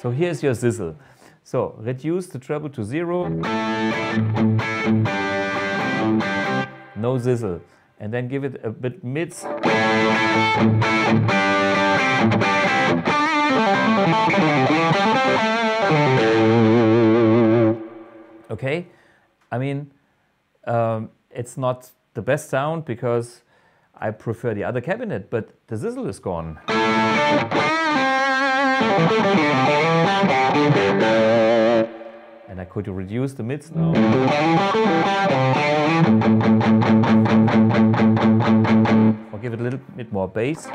So here's your Zizzle. So reduce the treble to zero. No Zizzle. And then give it a bit mids. Okay, I mean, um, it's not the best sound because I prefer the other cabinet, but the Zizzle is gone. And I could reduce the mids now. Or give it a little bit more bass.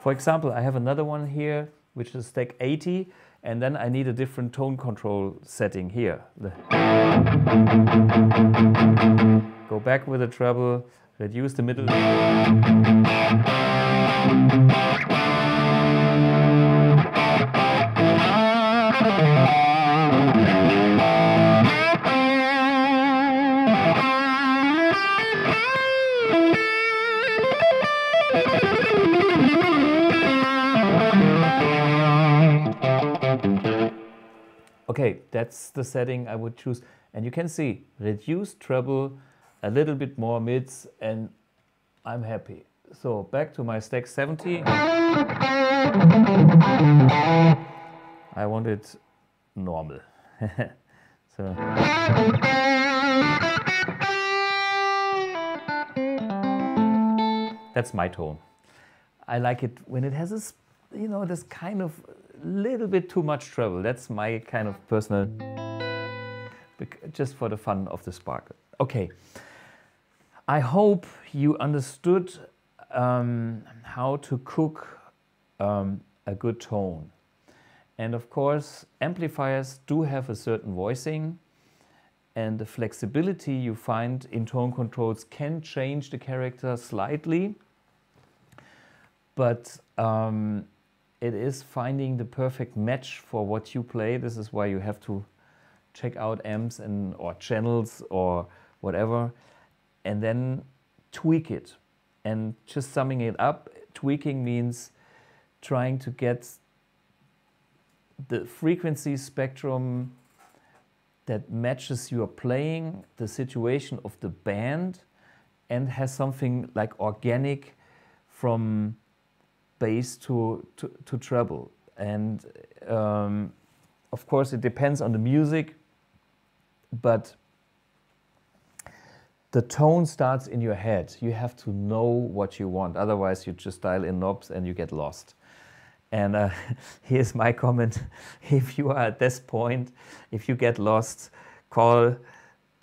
For example, I have another one here, which is Stack eighty, and then I need a different tone control setting here. Go back with the treble, reduce the middle. Okay, that's the setting I would choose. And you can see, reduce treble, a little bit more mids, and I'm happy. So back to my Stack seventy. I want it normal. So. That's my tone. I like it when it has this, you know, this kind of little bit too much treble. That's my kind of personal, just for the fun of the sparkle. Okay, I hope you understood um, how to cook um, a good tone. And of course, amplifiers do have a certain voicing, and the flexibility you find in tone controls can change the character slightly, but um, it is finding the perfect match for what you play. This is why you have to check out amps and or channels or whatever, and then tweak it. And just summing it up, tweaking means trying to get the frequency spectrum that matches your playing, the situation of the band, and has something like organic from bass to, to, to treble. And um, of course it depends on the music, but the tone starts in your head. You have to know what you want, otherwise you just dial in knobs and you get lost. And uh, here's my comment: if you are at this point, if you get lost, call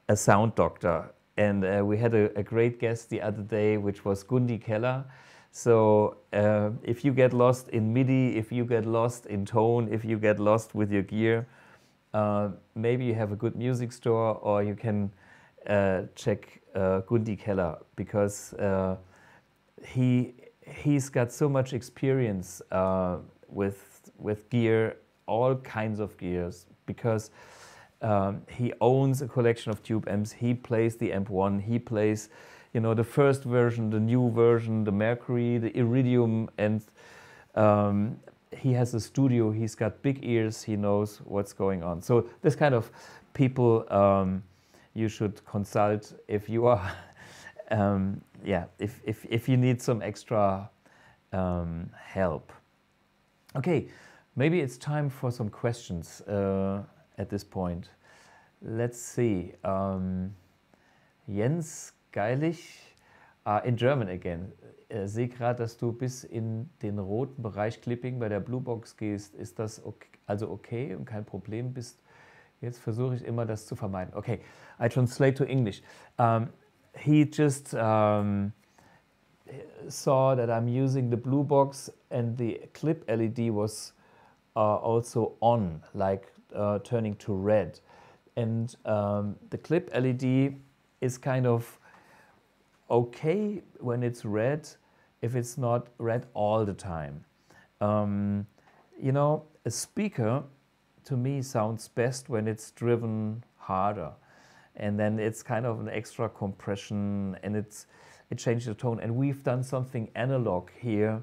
a sound doctor. And uh, we had a, a great guest the other day, which was Gundy Keller. So uh, if you get lost in MIDI, if you get lost in tone, if you get lost with your gear, uh, maybe you have a good music store, or you can uh, check uh, Gundy Keller, because uh, he he's got so much experience uh, with, with gear, all kinds of gears, because um, he owns a collection of tube amps. He plays the amp one, he plays, you know, the first version, the new version, the Mercury, the Iridium, and um, he has a studio, he's got big ears, he knows what's going on. So this kind of people um, you should consult if you are Um, yeah, if, if, if you need some extra um, help. Okay, maybe it's time for some questions uh, at this point. Let's see. Um, Jens Geilich, uh, in German again. Ich sehe gerade, dass du bis in den roten Bereich Clipping bei der Blue Box gehst. Ist das okay, also okay und kein Problem bist? Jetzt versuche ich immer, das zu vermeiden. Okay, I translate to English. Um, He just um, saw that I'm using the Blue Box, and the clip L E D was uh, also on, like uh, turning to red. And um, the clip L E D is kind of okay when it's red, if it's not red all the time. Um, you know, a speaker to me sounds best when it's driven harder. And then it's kind of an extra compression, and it's, it changes the tone. And we've done something analog here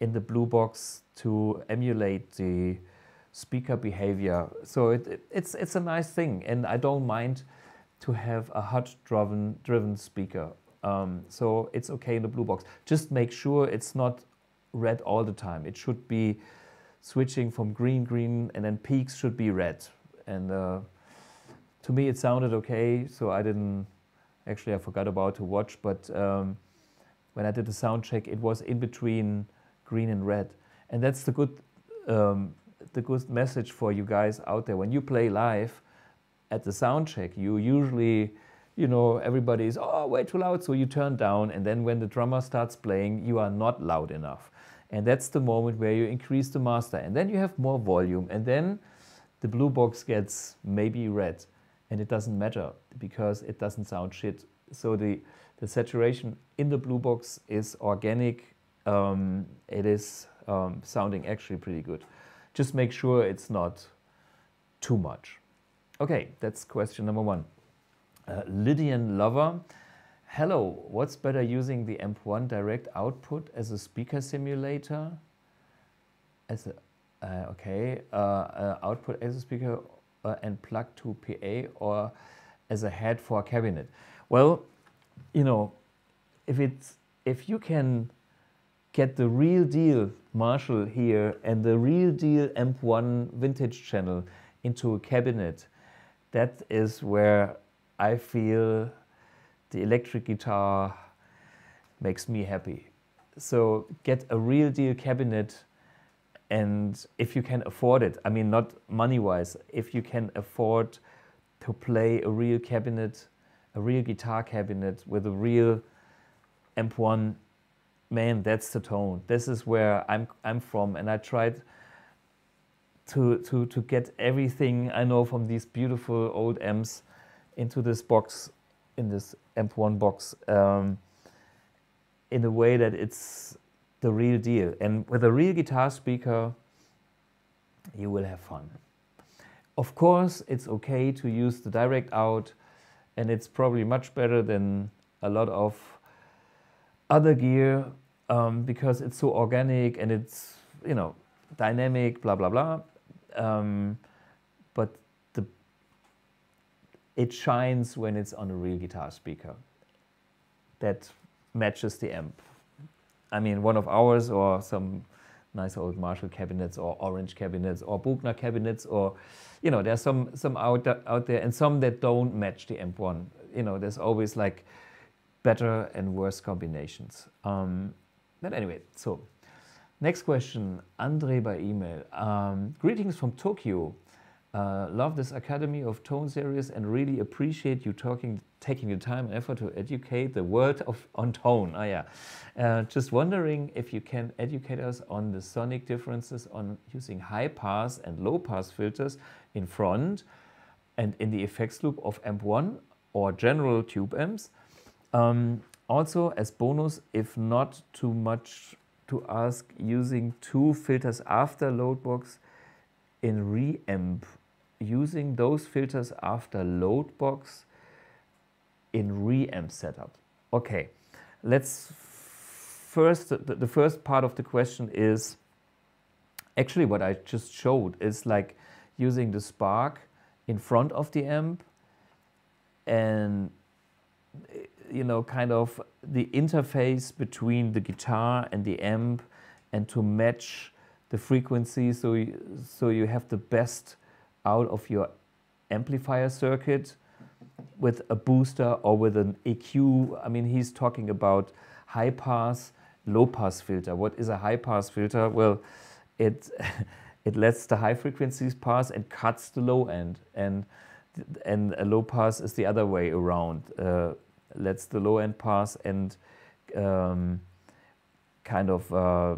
in the Blue Box to emulate the speaker behavior. So it, it, it's, it's a nice thing, and I don't mind to have a H U D-driven driven speaker. Um, so it's okay in the Blue Box. Just make sure it's not red all the time. It should be switching from green, green, and then peaks should be red. And uh, to me, it sounded okay, so I didn't, actually I forgot about to watch, but um, when I did the sound check, it was in between green and red. And that's the good, um, the good message for you guys out there. When you play live at the sound check, you usually, you know, everybody is, oh, way too loud, so you turn down, and then when the drummer starts playing, you are not loud enough. And that's the moment where you increase the master, and then you have more volume, and then the Blue Box gets maybe red. And it doesn't matter, because it doesn't sound shit. So the, the saturation in the Blue Box is organic. Um, it is um, sounding actually pretty good. Just make sure it's not too much. Okay, that's question number one. Uh, Lydian Lover. Hello, what's better, using the amp one direct output as a speaker simulator? As a, uh, okay, uh, uh, output as a speaker, Uh, and plug to P A, or as a head for a cabinet. Well, you know, if it's, if you can get the real deal Marshall here and the real deal amp one vintage channel into a cabinet, that is where I feel the electric guitar makes me happy. So get a real deal cabinet. And if you can afford it, I mean, not money-wise, if you can afford to play a real cabinet a real guitar cabinet with a real amp one, man, that's the tone. This is where I'm, I'm from, and I tried to, to, to get everything I know from these beautiful old amps into this box, in this amp one box, um, in a way that it's the real deal. And with a real guitar speaker, you will have fun. Of course, it's okay to use the direct out, and it's probably much better than a lot of other gear, um, because it's so organic and it's, you know, dynamic, blah, blah, blah. Um, but the, it shines when it's on a real guitar speaker that matches the amp. I mean, one of ours, or some nice old Marshall cabinets, or Orange cabinets, or Buchner cabinets, or, you know, there's some some out, out there, and some that don't match the amp one. You know, there's always like better and worse combinations. Um, but anyway, so next question, Andre by email. Um, Greetings from Tokyo. Uh, love this Academy of Tone series and really appreciate you talking, taking the time and effort to educate the world of, on tone. Oh, yeah. Uh, just wondering if you can educate us on the sonic differences on using high pass and low pass filters in front and in the effects loop of amp one or general tube amps. Um, also, as bonus, if not too much to ask, using two filters after load box in reamp. Using those filters after load box in reamp setup. Okay, let's first, the, the first part of the question is actually what I just showed, is like using the Spark in front of the amp and, you know, kind of the interface between the guitar and the amp, and to match the frequency, so you, so you have the best out of your amplifier circuit with a booster or with an E Q. I mean, he's talking about high pass, low pass filter. What is a high pass filter? Well, it it lets the high frequencies pass and cuts the low end, and and a low pass is the other way around. Uh, lets the low end pass and um, kind of uh,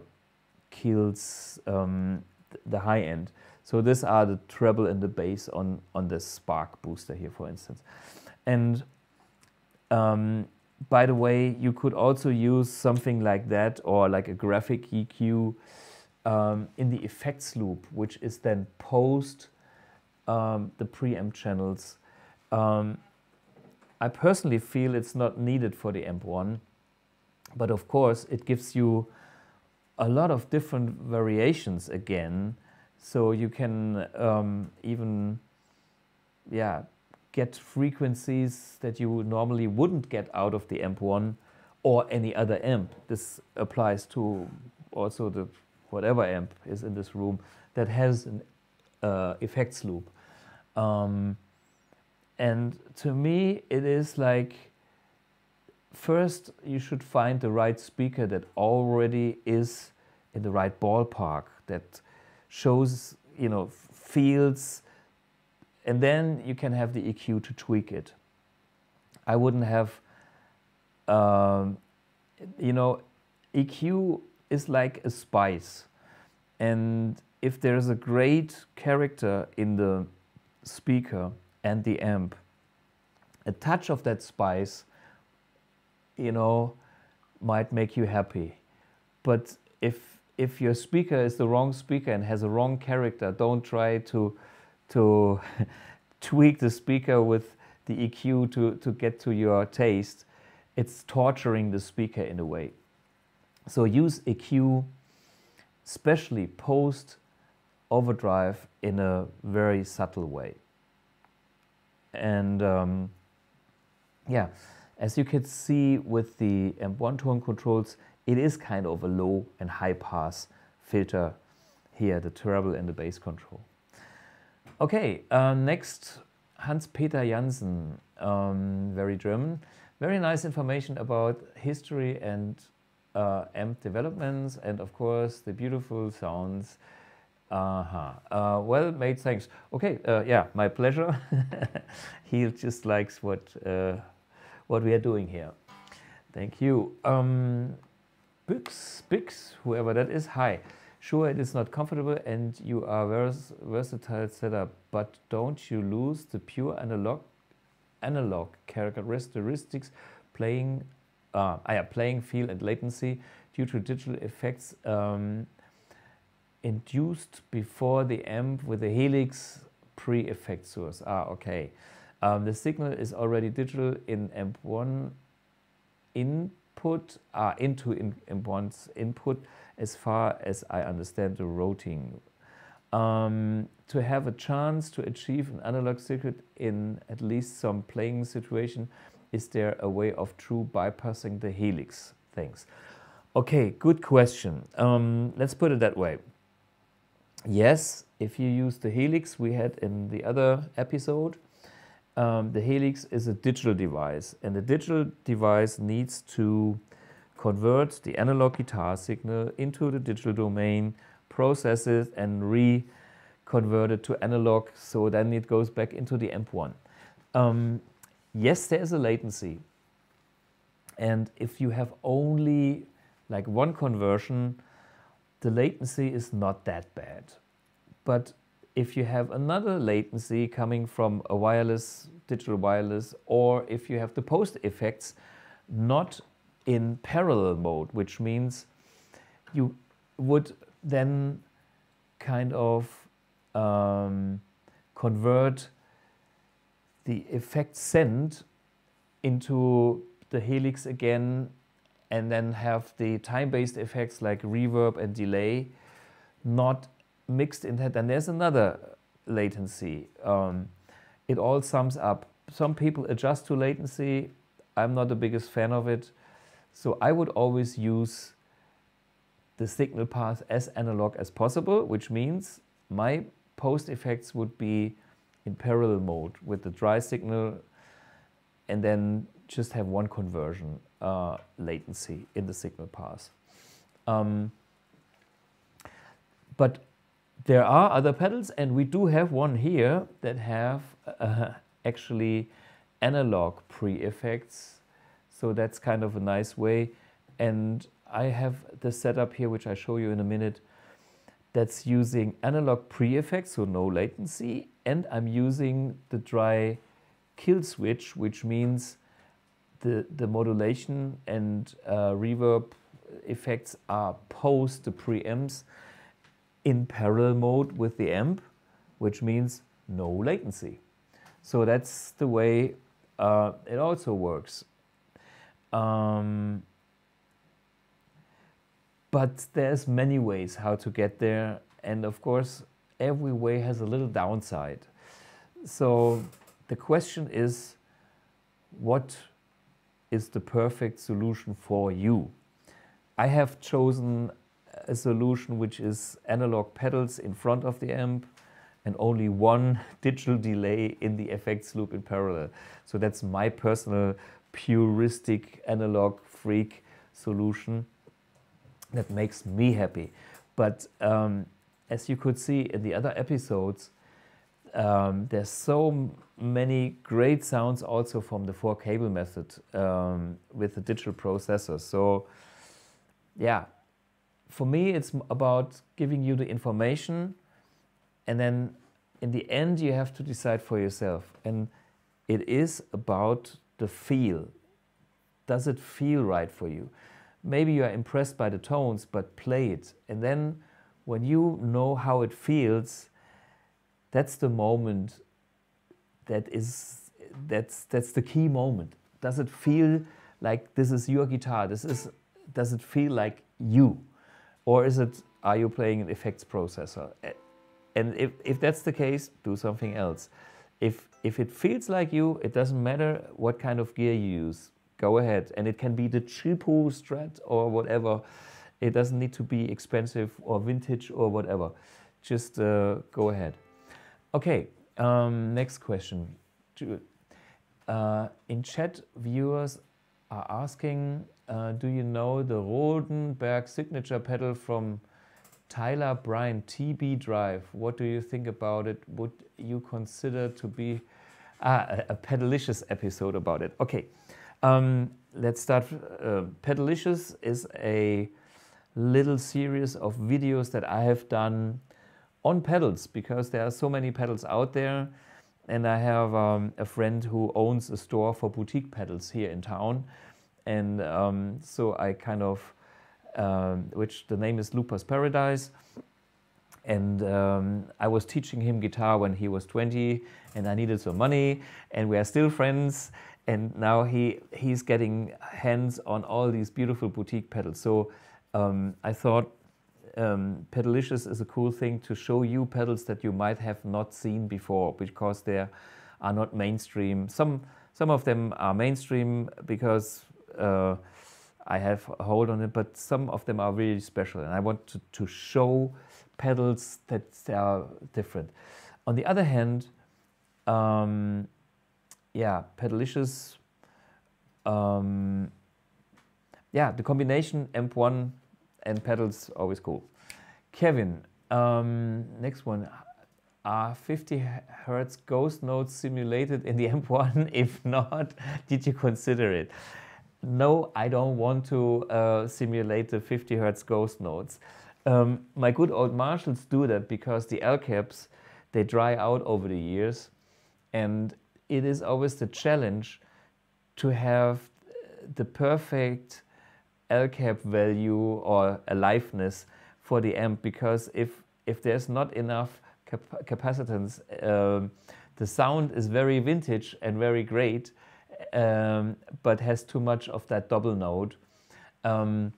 kills um, the high end. So these are the treble and the bass on, on the Spark booster here, for instance. And um, by the way, you could also use something like that, or like a graphic E Q um, in the effects loop, which is then post um, the preamp channels. Um, I personally feel it's not needed for the amp one, but of course it gives you a lot of different variations again, so you can um, even, yeah, get frequencies that you normally wouldn't get out of the amp one or any other amp. This applies to also the whatever amp is in this room that has an uh, effects loop. Um, and to me, it is like, first, you should find the right speaker that already is in the right ballpark, that shows, you know, fields, and then you can have the E Q to tweak it. I wouldn't have, um, you know, E Q is like a spice, and if there is a great character in the speaker and the amp, a touch of that spice, you know, might make you happy. But if if your speaker is the wrong speaker and has a wrong character, don't try to to tweak the speaker with the E Q to to get to your taste. It's torturing the speaker in a way. So use E Q, especially post overdrive, in a very subtle way. And um, yeah. As you can see with the amp one tone controls, it is kind of a low and high pass filter here, the treble and the bass control. Okay, uh, next, Hans-Peter Janssen, um, very German. Very nice information about history and uh, amp developments, and of course the beautiful sounds. Uh-huh. Uh, well made, thanks. Okay, uh, yeah, my pleasure. He just likes what... Uh, what we are doing here. Thank you. Um, Bix, Bix, whoever that is, hi. Sure, it is not comfortable and you are vers versatile setup, but don't you lose the pure analog analog characteristics, playing, uh, yeah, playing feel and latency due to digital effects um, induced before the amp with the Helix pre-effect source. Ah, okay. Um, the signal is already digital in amp one input, ah, into in, amp one's input, as far as I understand the routing. Um, to have a chance to achieve an analog circuit in at least some playing situation, is there a way of true bypassing the Helix? Thanks. Okay, good question. Um, let's put it that way. Yes, if you use the Helix we had in the other episode, um, the Helix is a digital device, and the digital device needs to convert the analog guitar signal into the digital domain, process it and re-convert it to analog, so then it goes back into the amp one. Um, yes, there is a latency, and if you have only like one conversion, the latency is not that bad. But if you have another latency coming from a wireless, digital wireless, or if you have the post effects not in parallel mode, which means you would then kind of um, convert the effect send into the Helix again, and then have the time-based effects like reverb and delay not mixed in that. And there's another latency. Um, it all sums up. Some people adjust to latency. I'm not the biggest fan of it. So I would always use the signal path as analog as possible, which means my post effects would be in parallel mode with the dry signal, and then just have one conversion uh, latency in the signal path. Um, but there are other pedals, and we do have one here that have uh, actually analog pre-effects. So that's kind of a nice way. And I have the setup here, which I show you in a minute, that's using analog pre-effects, so no latency, and I'm using the dry kill switch, which means the, the modulation and uh, reverb effects are post the preamps in parallel mode with the amp, which means no latency. So that's the way uh, it also works. Um, but there's many ways how to get there, and of course every way has a little downside. So the question is, what is the perfect solution for you? I have chosen a solution which is analog pedals in front of the amp and only one digital delay in the effects loop in parallel. So that's my personal puristic analog freak solution that makes me happy. But um, as you could see in the other episodes, um, there's so many great sounds also from the four cable method um, with the digital processor. So yeah, for me it's about giving you the information, and then in the end you have to decide for yourself, and it is about the feel. Does it feel right for you? Maybe you are impressed by the tones, but play it. And then when you know how it feels, that's the moment that is, that's, that's the key moment. Does it feel like this is your guitar? This is, does it feel like you? Or is it, are you playing an effects processor? And if, if that's the case, do something else. If, if it feels like you, it doesn't matter what kind of gear you use, go ahead. And it can be the cheapo Strat or whatever. It doesn't need to be expensive or vintage or whatever. Just uh, go ahead. Okay, um, next question. Uh, in chat, viewers are asking, uh, do you know the Rodenberg signature pedal from Tyler Bryan, T B Drive? What do you think about it? Would you consider to be ah, a, a pedalicious episode about it? Okay, Um, let's start. Uh, Pedalicious is a little series of videos that I have done on pedals, because there are so many pedals out there, and I have um, a friend who owns a store for boutique pedals here in town, and um, so I kind of, uh, which the name is Looper's Paradise, and um, I was teaching him guitar when he was twenty, and I needed some money, and we are still friends, and now he he's getting hands on all these beautiful boutique pedals. So um, I thought Um, Pedalicious is a cool thing to show you pedals that you might have not seen before, because they are not mainstream. Some some of them are mainstream because uh, I have a hold on it, but some of them are really special, and I want to, to show pedals that are different. On the other hand, um, yeah, Pedalicious, um, yeah, the combination amp one and pedals, always cool. Kevin, um, next one. Are fifty hertz ghost notes simulated in the amp one? If not, did you consider it? No, I don't want to uh, simulate the fifty hertz ghost notes. Um, my good old Marshalls do that because the L caps, they dry out over the years, and it is always the challenge to have the perfect L cap value or aliveness for the amp, because if if there's not enough cap capacitance, um, the sound is very vintage and very great, um, but has too much of that double note. Um,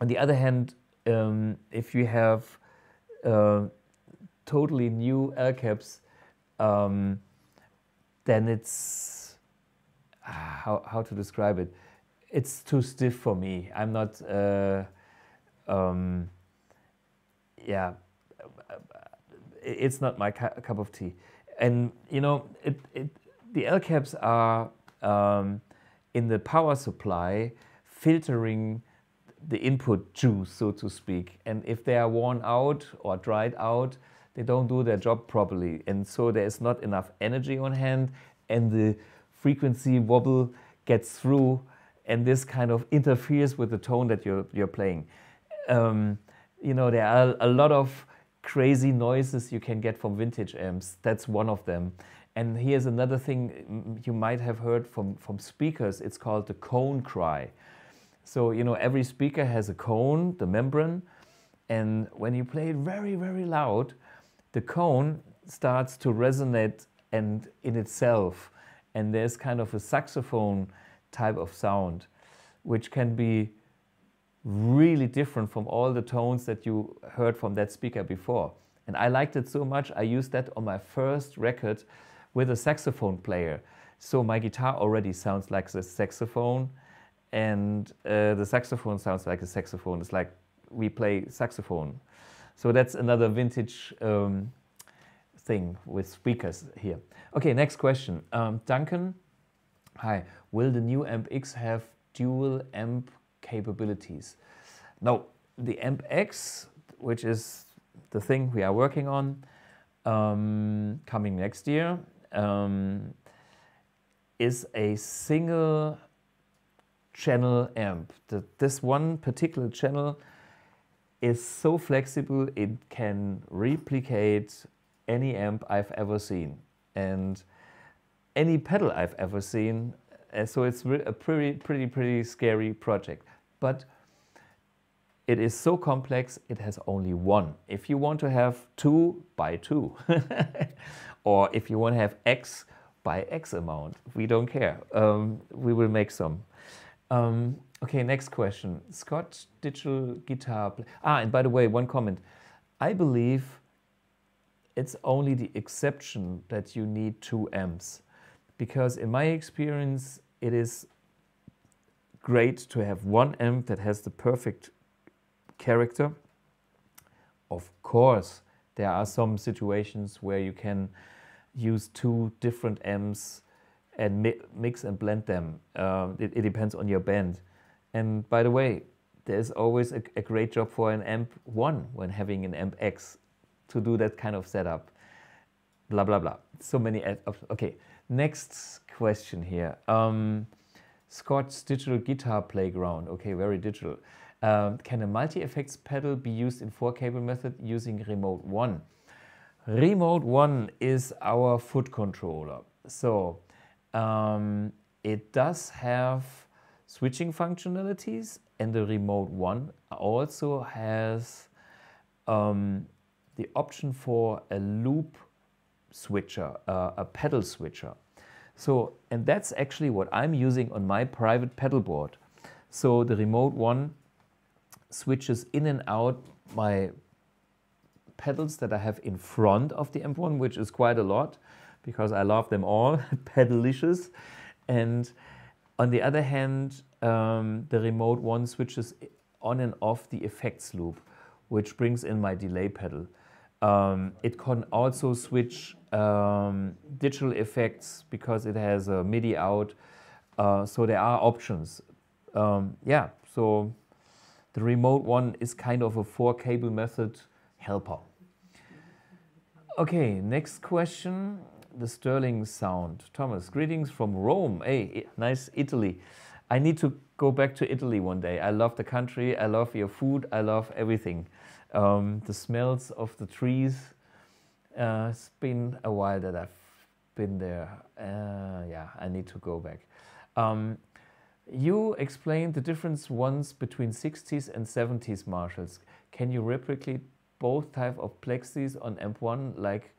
on the other hand, um, if you have uh, totally new L caps, um, then it's how how to describe it. It's too stiff for me. I'm not, uh, um, yeah, it's not my cu cup of tea. And you know, it, it, the L caps are um, in the power supply filtering the input juice, so to speak. And if they are worn out or dried out, they don't do their job properly. And so there is not enough energy on hand, and the frequency wobble gets through, and this kind of interferes with the tone that you're, you're playing. Um, you know, there are a lot of crazy noises you can get from vintage amps. That's one of them. And here's another thing you might have heard from, from speakers. It's called the cone cry. So, you know, every speaker has a cone, the membrane, and when you play it very, very loud, the cone starts to resonate and in itself. And there's kind of a saxophone type of sound, which can be really different from all the tones that you heard from that speaker before. And I liked it so much, I used that on my first record with a saxophone player. So my guitar already sounds like a saxophone, and uh, the saxophone sounds like a saxophone. It's like we play saxophone. So that's another vintage um, thing with speakers here. Okay, next question. Um, Duncan, hi. Will the new amp X have dual amp capabilities? No, the amp X, which is the thing we are working on, um, coming next year, um, is a single channel amp. The, this one particular channel is so flexible, it can replicate any amp I've ever seen and any pedal I've ever seen. So it's a pretty, pretty, pretty scary project, but it is so complex, it has only one. If you want to have two, buy two. Or if you want to have X, buy X amount. We don't care. Um, we will make some. Um, okay, next question. Scott, digital guitar. Ah, and by the way, one comment. I believe it's only the exception that you need two amps, because in my experience, it is great to have one amp that has the perfect character. Of course, there are some situations where you can use two different amps and mi mix and blend them. Uh, it, it depends on your band. And by the way, there's always a, a great job for an amp one when having an amp X to do that kind of setup. Blah, blah, blah. So many, okay. Next question here. Um, Scott's digital guitar playground. Okay, very digital. Um, can a multi-effects pedal be used in four-cable method using Remote One? Remote One is our foot controller. So um, it does have switching functionalities, and the Remote One also has um, the option for a loop switcher, uh, a pedal switcher. So, and that's actually what I'm using on my private pedal board. So the Remote One switches in and out my pedals that I have in front of the A M P one, which is quite a lot because I love them all, pedalicious. And on the other hand, um, the Remote One switches on and off the effects loop, which brings in my delay pedal. Um, it can also switch um, digital effects because it has a MIDI out. Uh, so there are options. Um, yeah, so the Remote One is kind of a four-cable method helper. Okay, next question. The Sterling sound. Thomas, greetings from Rome. Hey, nice Italy. I need to go back to Italy one day. I love the country. I love your food. I love everything. Um, the smells of the trees. Uh, it's been a while that I've been there. Uh, yeah, I need to go back. Um, you explained the difference once between sixties and seventies Marshalls. Can you replicate both type of plexis on amp one, like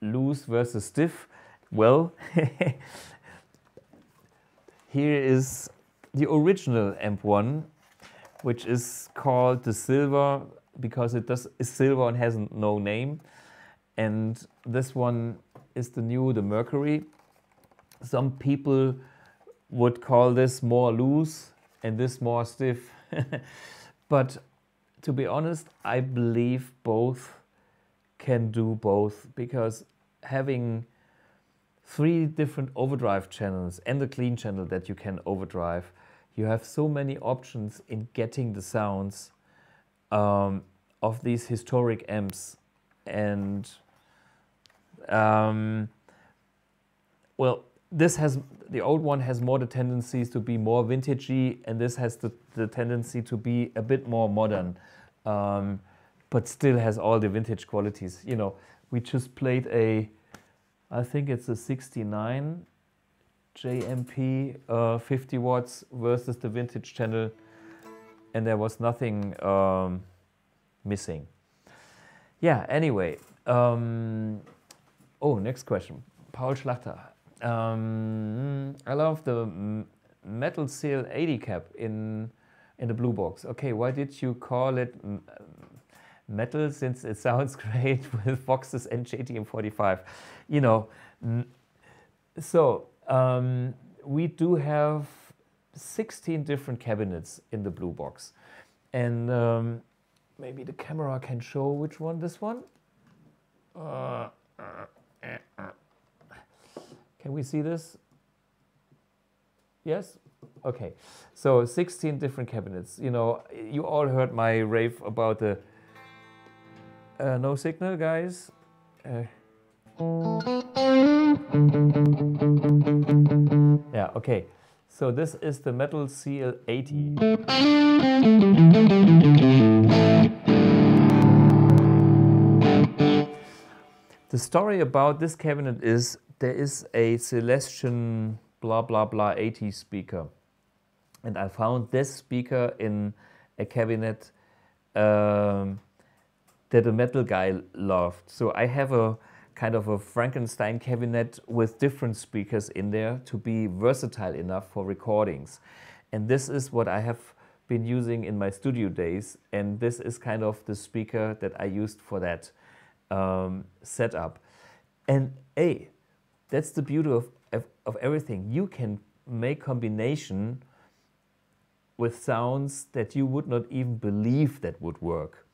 loose versus stiff? Well, here is the original amp one, which is called the Silver because it does is silver and has no name. And this one is the new, the Mercury. Some people would call this more loose and this more stiff. But to be honest, I believe both can do both, because having three different overdrive channels and the clean channel that you can overdrive, you have so many options in getting the sounds um, of these historic amps. And um, well, this has, the old one has more the tendencies to be more vintagey, and this has the, the tendency to be a bit more modern, um, but still has all the vintage qualities. You know, we just played a, I think it's a sixty-nine J M P, uh, fifty watts versus the vintage channel, and there was nothing um, missing. Yeah, anyway. Um, oh, next question. Paul Schlachter. Um, I love the metal seal eighty cap in in the Blue Box. Okay, why did you call it metal, since it sounds great with Voxes and J T M forty-five? You know, so um, we do have sixteen different cabinets in the Blue Box, and um, maybe the camera can show which one. This one. Uh, Can we see this? Yes? Okay. So sixteen different cabinets. You know, you all heard my rave about the uh, no signal, guys. Uh. Yeah, okay. So this is the metal seal eighty. The story about this cabinet is there is a Celestion blah blah blah eighty speaker, and I found this speaker in a cabinet um, that a metal guy loved. So I have a kind of a Frankenstein cabinet with different speakers in there to be versatile enough for recordings, and this is what I have been using in my studio days, and this is kind of the speaker that I used for that um, setup. And a That's the beauty of, of, of everything. You can make combination with sounds that you would not even believe that would work.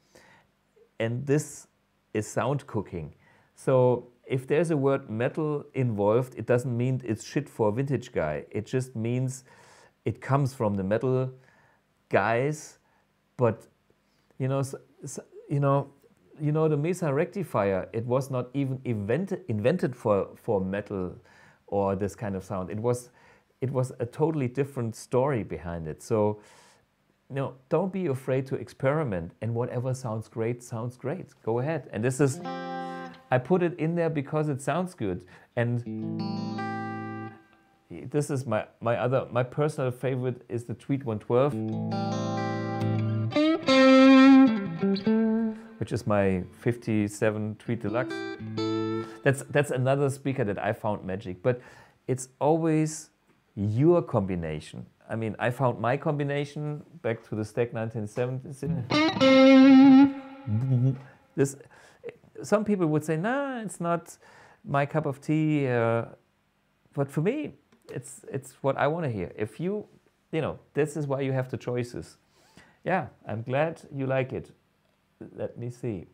And this is sound cooking. So if there's a word metal involved, it doesn't mean it's shit for a vintage guy. It just means it comes from the metal guys. But, you know, you know, You know, the Mesa rectifier, it was not even invent invented for, for metal or this kind of sound. It was it was a totally different story behind it. So no, don't be afraid to experiment, and whatever sounds great sounds great. Go ahead. And this is, I put it in there because it sounds good. And this is my, my other, my personal favorite is the Tweed one twelve, which is my fifty-seven Tweed Deluxe. That's, that's another speaker that I found magic, but it's always your combination. I mean, I found my combination back to the Stack nineteen seventy. This, some people would say, nah, it's not my cup of tea. Uh, but for me, it's, it's what I want to hear. If you, you know, this is why you have the choices. Yeah, I'm glad you like it. Let me see.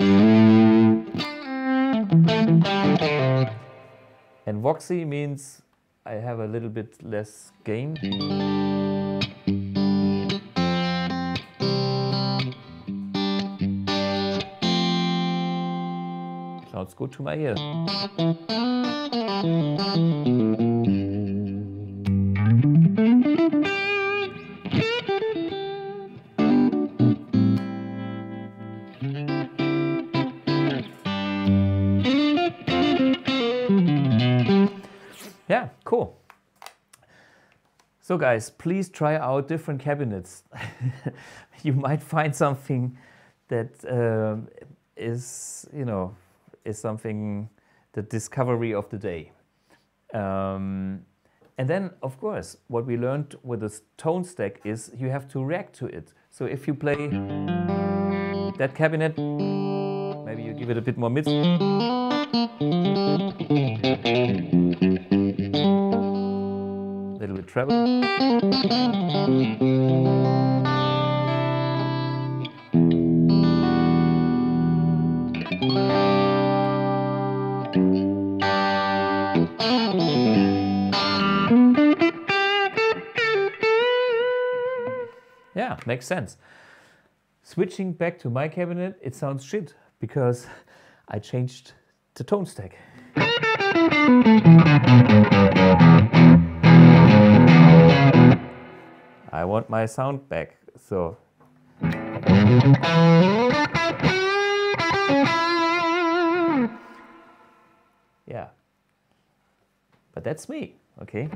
And Voxy means I have a little bit less gain. Sounds good to my ear. Yeah, cool. So guys, please try out different cabinets. You might find something that um, is, you know, is something, the discovery of the day. Um, and then, of course, what we learned with this tone stack is you have to react to it. So if you play that cabinet, maybe you give it a bit more mid. Little bit treble. Yeah, makes sense. Switching back to my cabinet, it sounds shit because I changed the tone stack. I want my sound back, so. Yeah. But that's me, okay?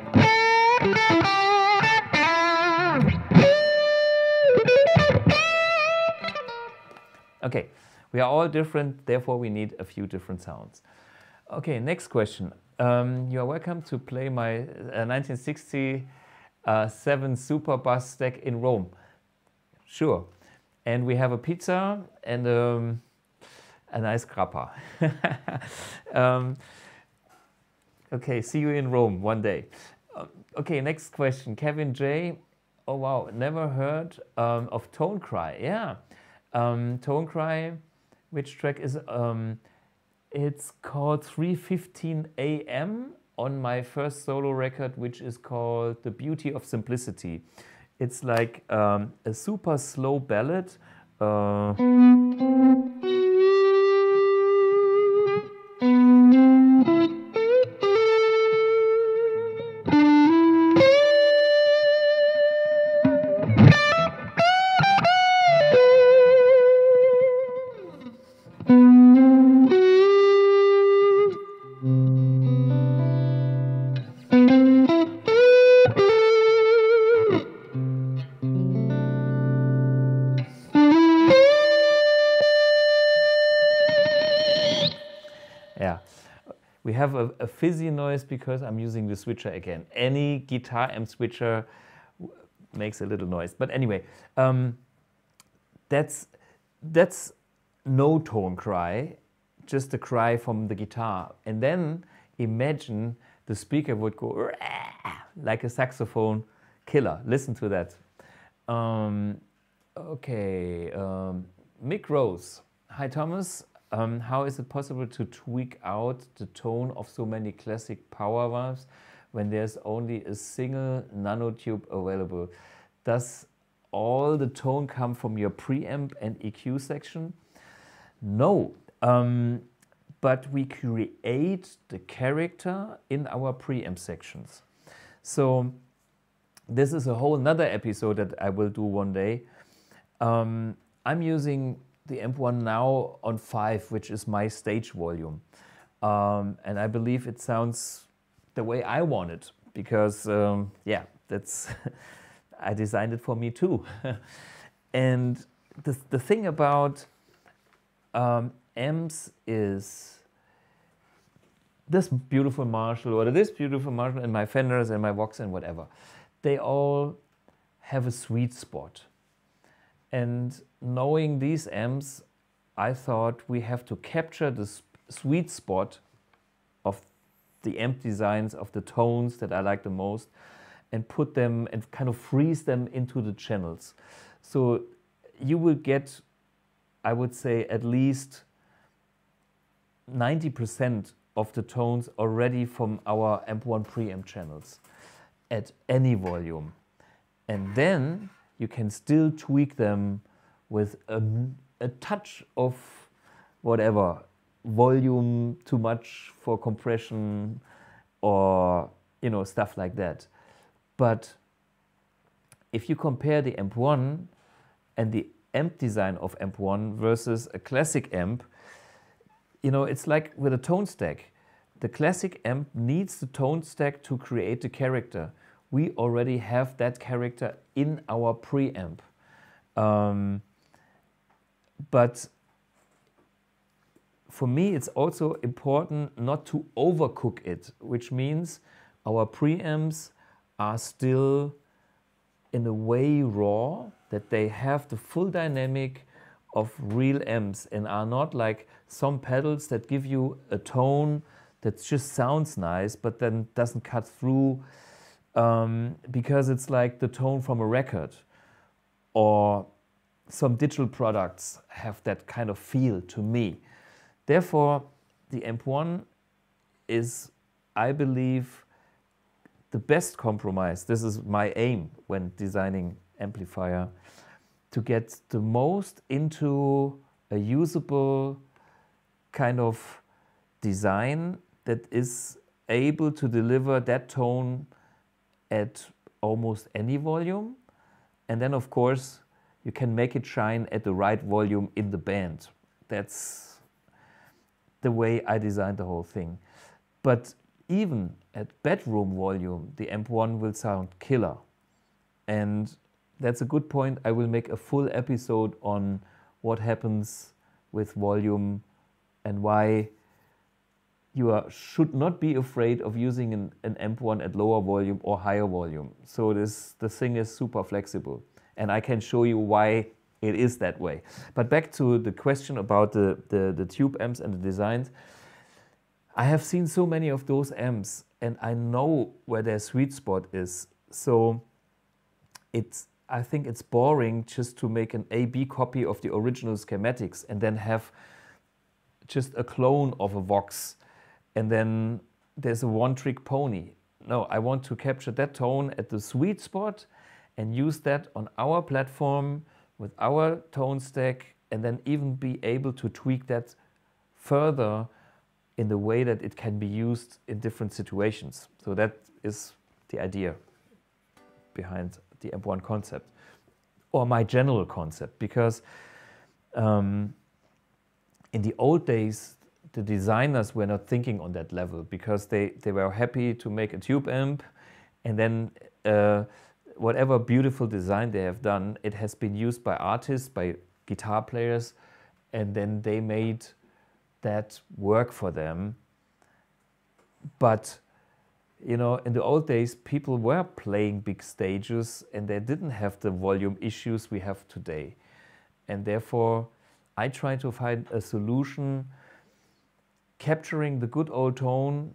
Okay, we are all different, therefore we need a few different sounds. Okay, next question. Um, you are welcome to play my uh, nineteen sixty Uh, seven super bass stack in Rome. Sure. And we have a pizza and um, a nice grappa. um, okay, see you in Rome one day. Um, okay, next question. Kevin J. Oh wow, never heard um, of Tone Cry. Yeah. Um, Tone Cry, which track is um, it's called three fifteen A M on my first solo record, which is called The Beauty of Simplicity. It's like um, a super slow ballad. Uh, A, a fizzy noise because I'm using the switcher again. Any guitar amp switcher makes a little noise. But anyway, um, that's, that's no tone cry, just a cry from the guitar. And then imagine the speaker would go like a saxophone killer. Listen to that. Um, okay, um, Mick Rose. Hi, Thomas. Um, how is it possible to tweak out the tone of so many classic power valves when there's only a single nanotube available? Does all the tone come from your preamp and E Q section? No, um, but we create the character in our preamp sections. So this is a whole nother episode that I will do one day. Um, I'm using the amp one now on five, which is my stage volume. Um, and I believe it sounds the way I want it, because um, yeah, that's I designed it for me too. And the, the thing about um, amps is this beautiful Marshall, or this beautiful Marshall, and my Fenders and my Vox and whatever, they all have a sweet spot. And knowing these amps, I thought we have to capture the sweet spot of the amp designs, of the tones that I like the most, and put them and kind of freeze them into the channels. So you will get, I would say, at least ninety percent of the tones already from our amp one preamp channels at any volume. And then you can still tweak them with a, a touch of whatever, volume too much for compression, or you know, stuff like that. But if you compare the amp one and the amp design of amp one versus a classic amp, you know, it's like with a tone stack. The classic amp needs the tone stack to create the character. We already have that character in our preamp. Um, but for me, it's also important not to overcook it, which means our preamps are still in a way raw, that they have the full dynamic of real amps and are not like some pedals that give you a tone that just sounds nice but then doesn't cut through um, because it's like the tone from a record. Or some digital products have that kind of feel to me. Therefore, the amp one is, I believe, the best compromise. This is my aim when designing amplifier, to get the most into a usable kind of design that is able to deliver that tone at almost any volume. And then, of course, you can make it shine at the right volume in the band. That's the way I designed the whole thing. But even at bedroom volume, the amp one will sound killer. And that's a good point. I will make a full episode on what happens with volume and why you are, should not be afraid of using an, an amp one at lower volume or higher volume. So this the thing is super flexible, and I can show you why it is that way. But back to the question about the, the, the tube amps and the designs. I have seen so many of those amps, and I know where their sweet spot is. So it's, I think it's boring just to make an A B copy of the original schematics and then have just a clone of a Vox, and then there's a one-trick pony. No, I want to capture that tone at the sweet spot and use that on our platform with our tone stack, and then even be able to tweak that further in the way that it can be used in different situations. So that is the idea behind the amp one concept, or my general concept, because um, in the old days, the designers were not thinking on that level, because they, they were happy to make a tube amp, and then uh, whatever beautiful design they have done, it has been used by artists, by guitar players, and then they made that work for them. But you know, in the old days, people were playing big stages and they didn't have the volume issues we have today. And therefore, I try to find a solution capturing the good old tone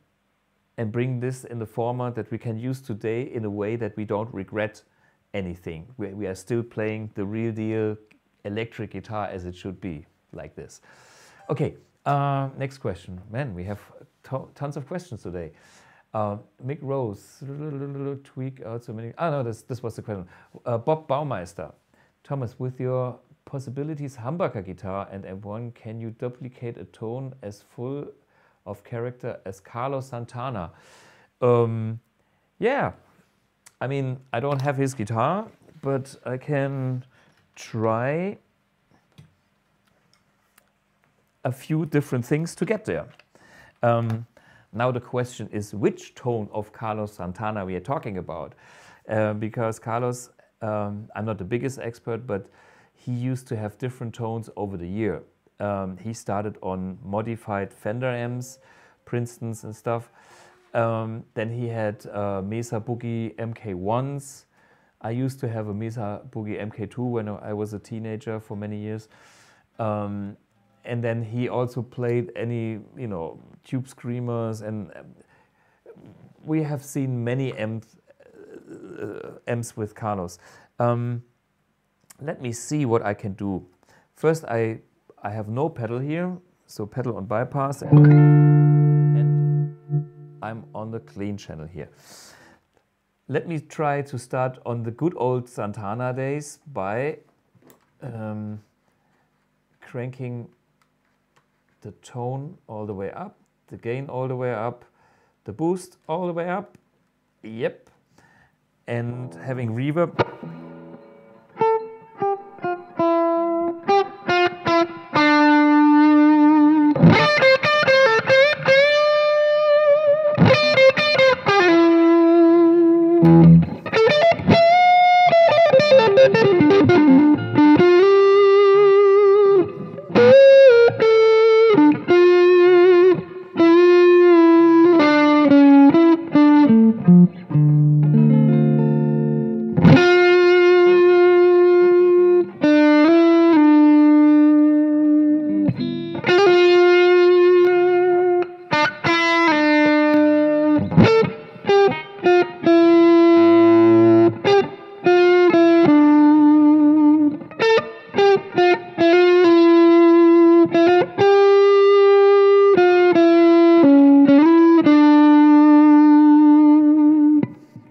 and bring this in the format that we can use today in a way that we don't regret anything. We, we are still playing the real deal electric guitar as it should be, like this. Okay, uh, next question. Man, we have to- tons of questions today. Uh, Mick Rose, tweak out so many. Ah, no, this, this was the question. Uh, Bob Baumeister. Thomas, with your possibilities, humbucker guitar and amp one, can you duplicate a tone as full of character as Carlos Santana? Um, yeah, I mean, I don't have his guitar, but I can try a few different things to get there. Um, now the question is which tone of Carlos Santana we are talking about, uh, because Carlos, um, I'm not the biggest expert, but he used to have different tones over the year. Um, he started on modified Fender amps, Princetons and stuff. Um, then he had uh, Mesa Boogie M K ones. I used to have a Mesa Boogie M K two when I was a teenager for many years. Um, and then he also played any, you know, Tube Screamers, and um, we have seen many amps, uh, amps with Carlos. Um, let me see what I can do. First, I, I have no pedal here, so pedal on bypass, and, and I'm on the clean channel here. Let me try to start on the good old Santana days by um, cranking the tone all the way up, the gain all the way up, the boost all the way up, yep, and having reverb.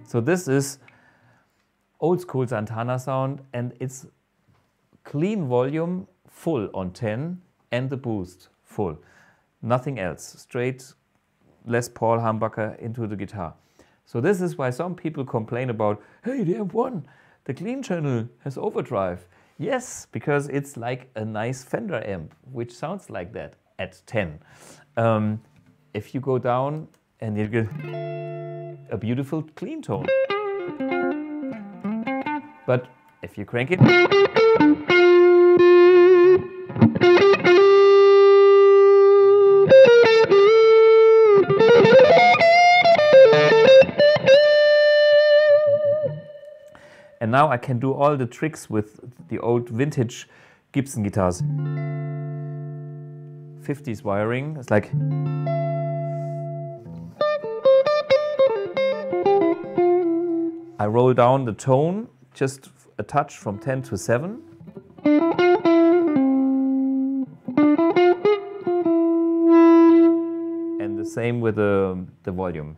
So this is old school Santana sound, and it's clean volume full on ten and the boost full. Nothing else, straight Les Paul humbucker into the guitar. So this is why some people complain about, hey, the A M P one, the clean channel has overdrive. Yes, because it's like a nice Fender amp, which sounds like that at ten. Um, if you go down and you get a beautiful clean tone. But if you crank it, and now I can do all the tricks with the old vintage Gibson guitars. fifties wiring, it's like I roll down the tone, just a touch from ten to seven. And the same with the, the volume.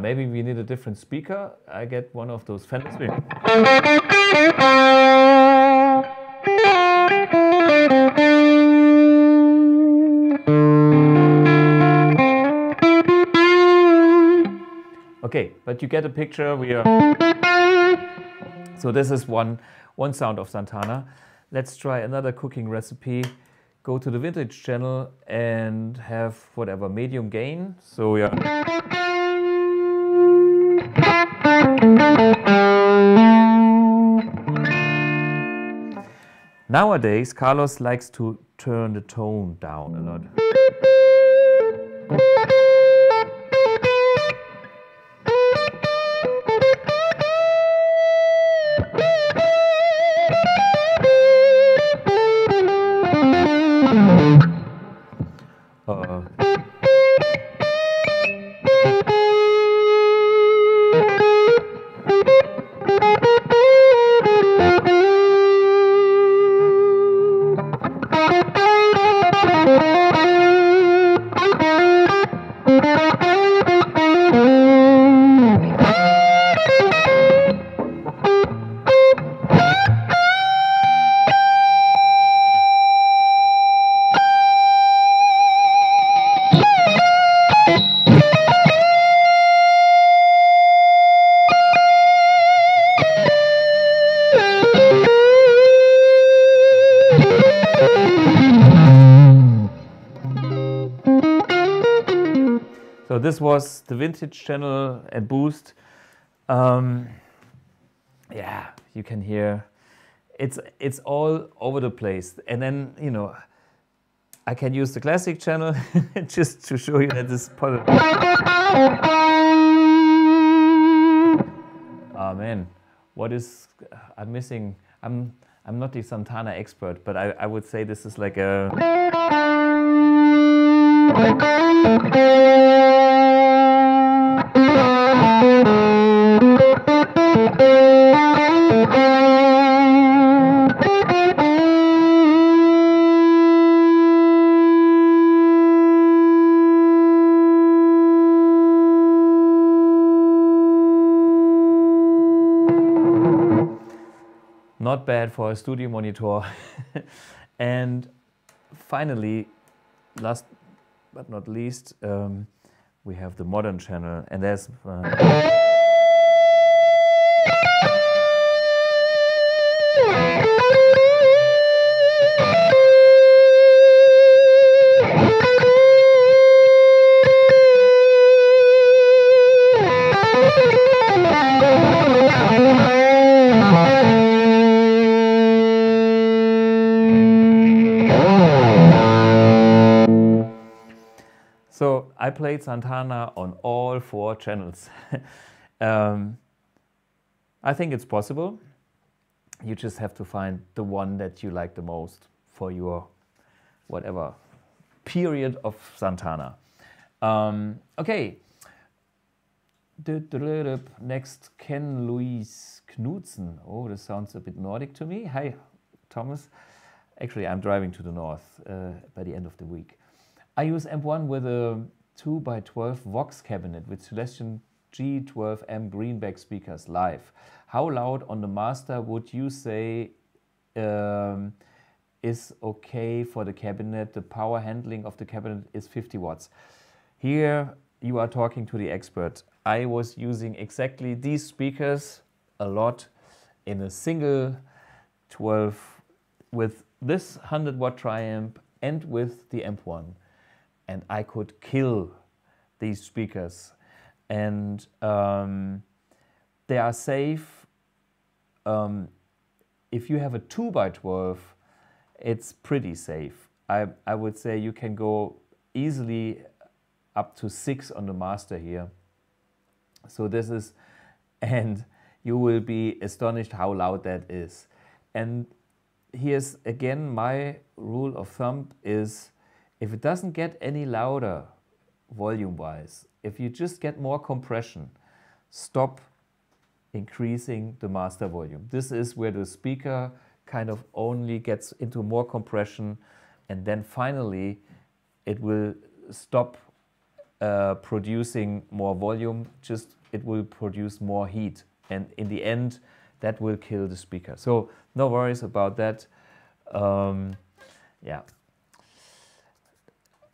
Maybe we need a different speaker. I get one of those Fender speakers. Okay, but you get a picture. We are. So this is one, one sound of Santana. Let's try another cooking recipe. Go to the vintage channel and have whatever medium gain. So we are. Nowadays, Carlos likes to turn the tone down a lot. Uh-oh. this was the vintage channel and boost. Um, yeah, you can hear it's it's all over the place. And then, you know, I can use the classic channel just to show you that this part. Oh man, what is I'm missing? I'm I'm not the Santana expert, but I, I would say this is like a. Not bad for a studio monitor. And finally, last but not least, um, we have the modern channel, and there's uh I played Santana on all four channels. um, I think it's possible. You just have to find the one that you like the most for your whatever period of Santana. Um, okay. Next, Ken Louise Knudsen. Oh, this sounds a bit Nordic to me. Hi, Thomas. Actually, I'm driving to the north uh, by the end of the week. I use A M P one with a two by twelve Vox cabinet with Celestion G twelve M greenback speakers live. How loud on the master would you say um, is okay for the cabinet? The power handling of the cabinet is fifty watts. Here you are talking to the expert. I was using exactly these speakers a lot in a single twelve with this one hundred watt Triamp and with the A M P one. And I could kill these speakers, and um, they are safe. Um, if you have a two by twelve, it's pretty safe. I, I would say you can go easily up to six on the master here. So this is, and you will be astonished how loud that is. And here's again, my rule of thumb is, if it doesn't get any louder volume-wise, if you just get more compression, stop increasing the master volume. This is where the speaker kind of only gets into more compression, and then finally it will stop uh, producing more volume, just it will produce more heat. And in the end, that will kill the speaker. So no worries about that. Um, yeah.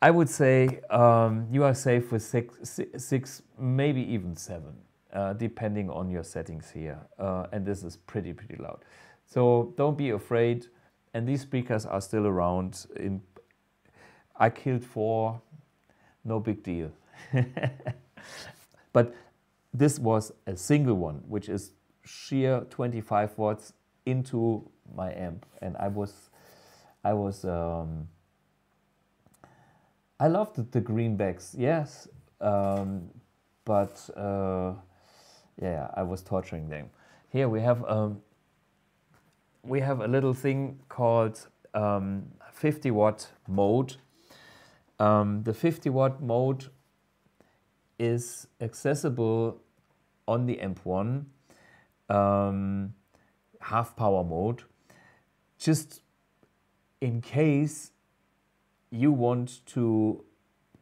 I would say um, you are safe with six, six, six maybe even seven, uh, depending on your settings here. Uh, and this is pretty, pretty loud. So don't be afraid. And these speakers are still around. In, I killed four, no big deal. But this was a single one, which is sheer twenty-five watts into my amp. And I was, I was, um, I loved the, the greenbacks, yes, um, but uh, yeah, I was torturing them. Here we have um, we have a little thing called um, fifty watt mode. Um, the fifty watt mode is accessible on the A M P one, um, half power mode, just in case you want to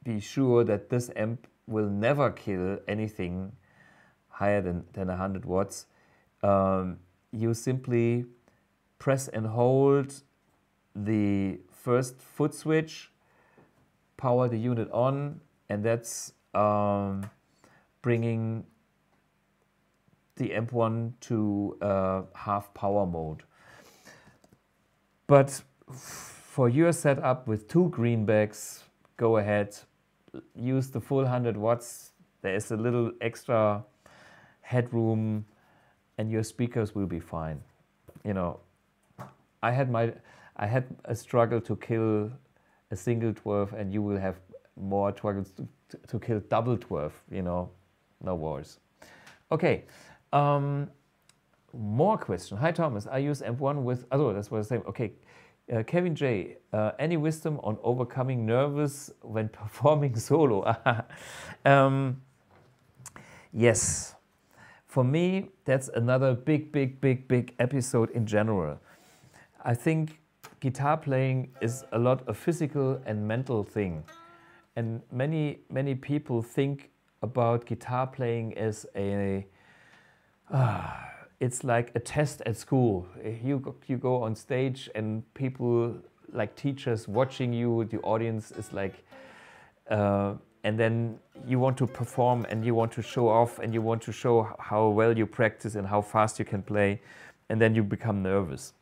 be sure that this amp will never kill anything higher than, than one hundred watts. Um, you simply press and hold the first foot switch, power the unit on, and that's um, bringing the amp one to uh, half power mode. But for your setup with two greenbacks, go ahead, use the full one hundred watts, there is a little extra headroom and your speakers will be fine. You know, I had my, I had a struggle to kill a single twelve, and you will have more struggles to, to kill double twelve, you know, no worries. Okay, um, more question. Hi Thomas, I use amp one with, oh, that's what I was saying. Okay, uh, Kevin J, uh, any wisdom on overcoming nervous when performing solo? um, yes, for me, that's another big, big, big, big episode in general. I think guitar playing is a lot of physical and mental thing. And many, many people think about guitar playing as a, uh, it's like a test at school. You, you go on stage and people, like teachers watching you, the audience is like, uh, and then you want to perform and you want to show off and you want to show how well you practice and how fast you can play. And then you become nervous.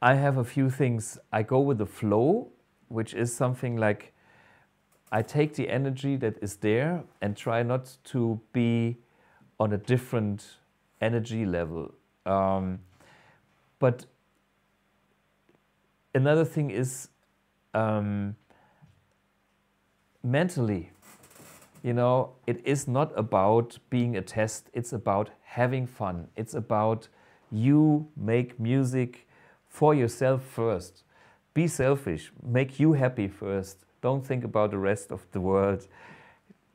I have a few things. I go with the flow, which is something like I take the energy that is there and try not to be on a different energy level. Um, but another thing is um, mentally, you know, it is not about being a test. It's about having fun. It's about you make music for yourself first. Be selfish, make you happy first. Don't think about the rest of the world.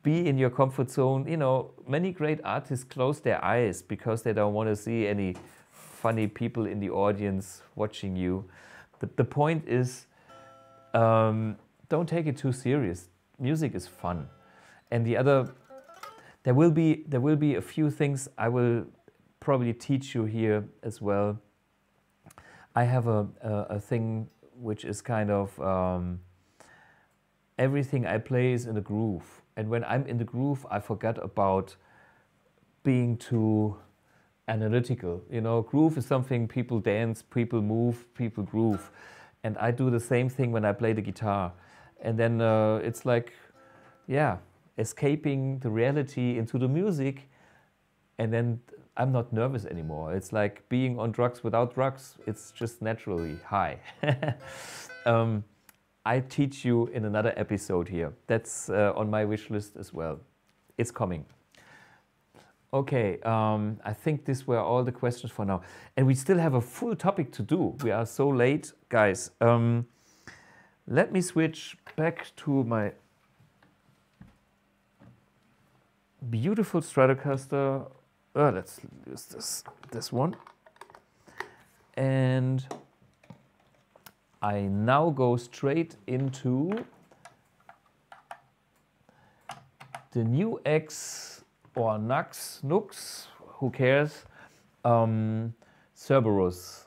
Be in your comfort zone. You know, many great artists close their eyes because they don't want to see any funny people in the audience watching you. But the point is, um, don't take it too serious. Music is fun. And the other, there will be, there will be a few things I will probably teach you here as well. I have a, a, a thing which is kind of um, everything I play is in a groove. And when I'm in the groove, I forget about being too analytical. You know, groove is something people dance, people move, people groove. And I do the same thing when I play the guitar. And then uh, it's like, yeah, escaping the reality into the music. And then I'm not nervous anymore. It's like being on drugs without drugs. It's just naturally high. um, I teach you in another episode here. That's uh, on my wish list as well. It's coming. Okay, um, I think these were all the questions for now. And we still have a full topic to do. We are so late, guys. Um, let me switch back to my beautiful Stratocaster. Uh, let's use this, this one. And I now go straight into the new X or NUX, NUX, who cares, um, Cerberus.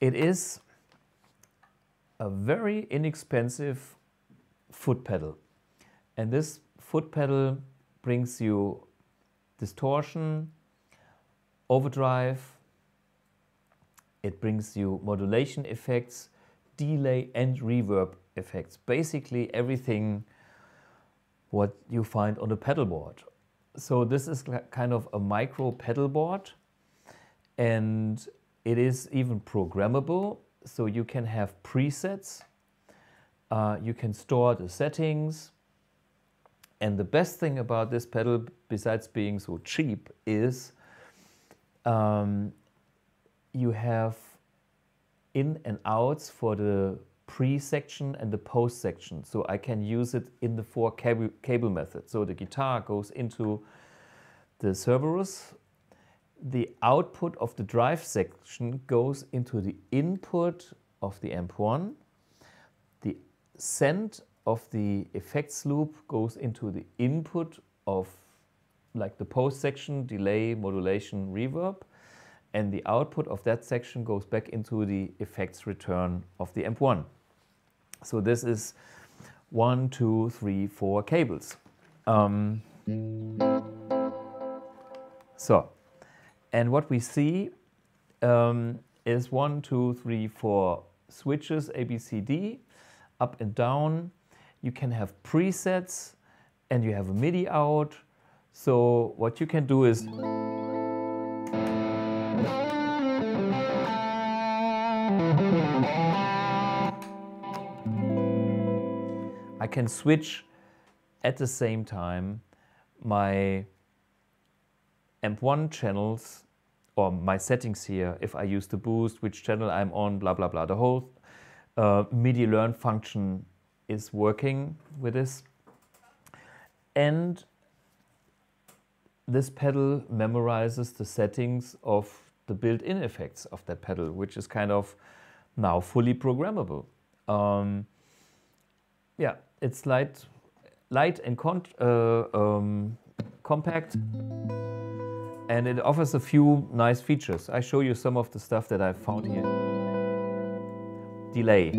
It is a very inexpensive foot pedal, and this foot pedal brings you distortion, overdrive, it brings you modulation effects, delay and reverb effects, basically everything what you find on a pedal board. So this is kind of a micro pedal board, and it is even programmable, so you can have presets. Uh, you can store the settings, and the best thing about this pedal, besides being so cheap, is um, you have in and outs for the pre-section and the post-section, so I can use it in the four cable, cable method. So the guitar goes into the Cerberus, the output of the drive section goes into the input of the amp one, send of the effects loop goes into the input of like the post section, delay, modulation, reverb, and the output of that section goes back into the effects return of the amp one. So this is one, two, three, four cables. Um, so, and what we see um, is one, two, three, four switches, A, B, C, D, up and down. You can have presets and you have a MIDI out. So what you can do is I can switch at the same time my A M P one channels or my settings here, if I use the boost, which channel I'm on, blah, blah, blah. The whole uh, MIDI learn function is working with this. And this pedal memorizes the settings of the built-in effects of that pedal, which is kind of now fully programmable. Um, yeah, it's light, light and con uh, um, compact. And it offers a few nice features. I show you some of the stuff that I found here. Delay.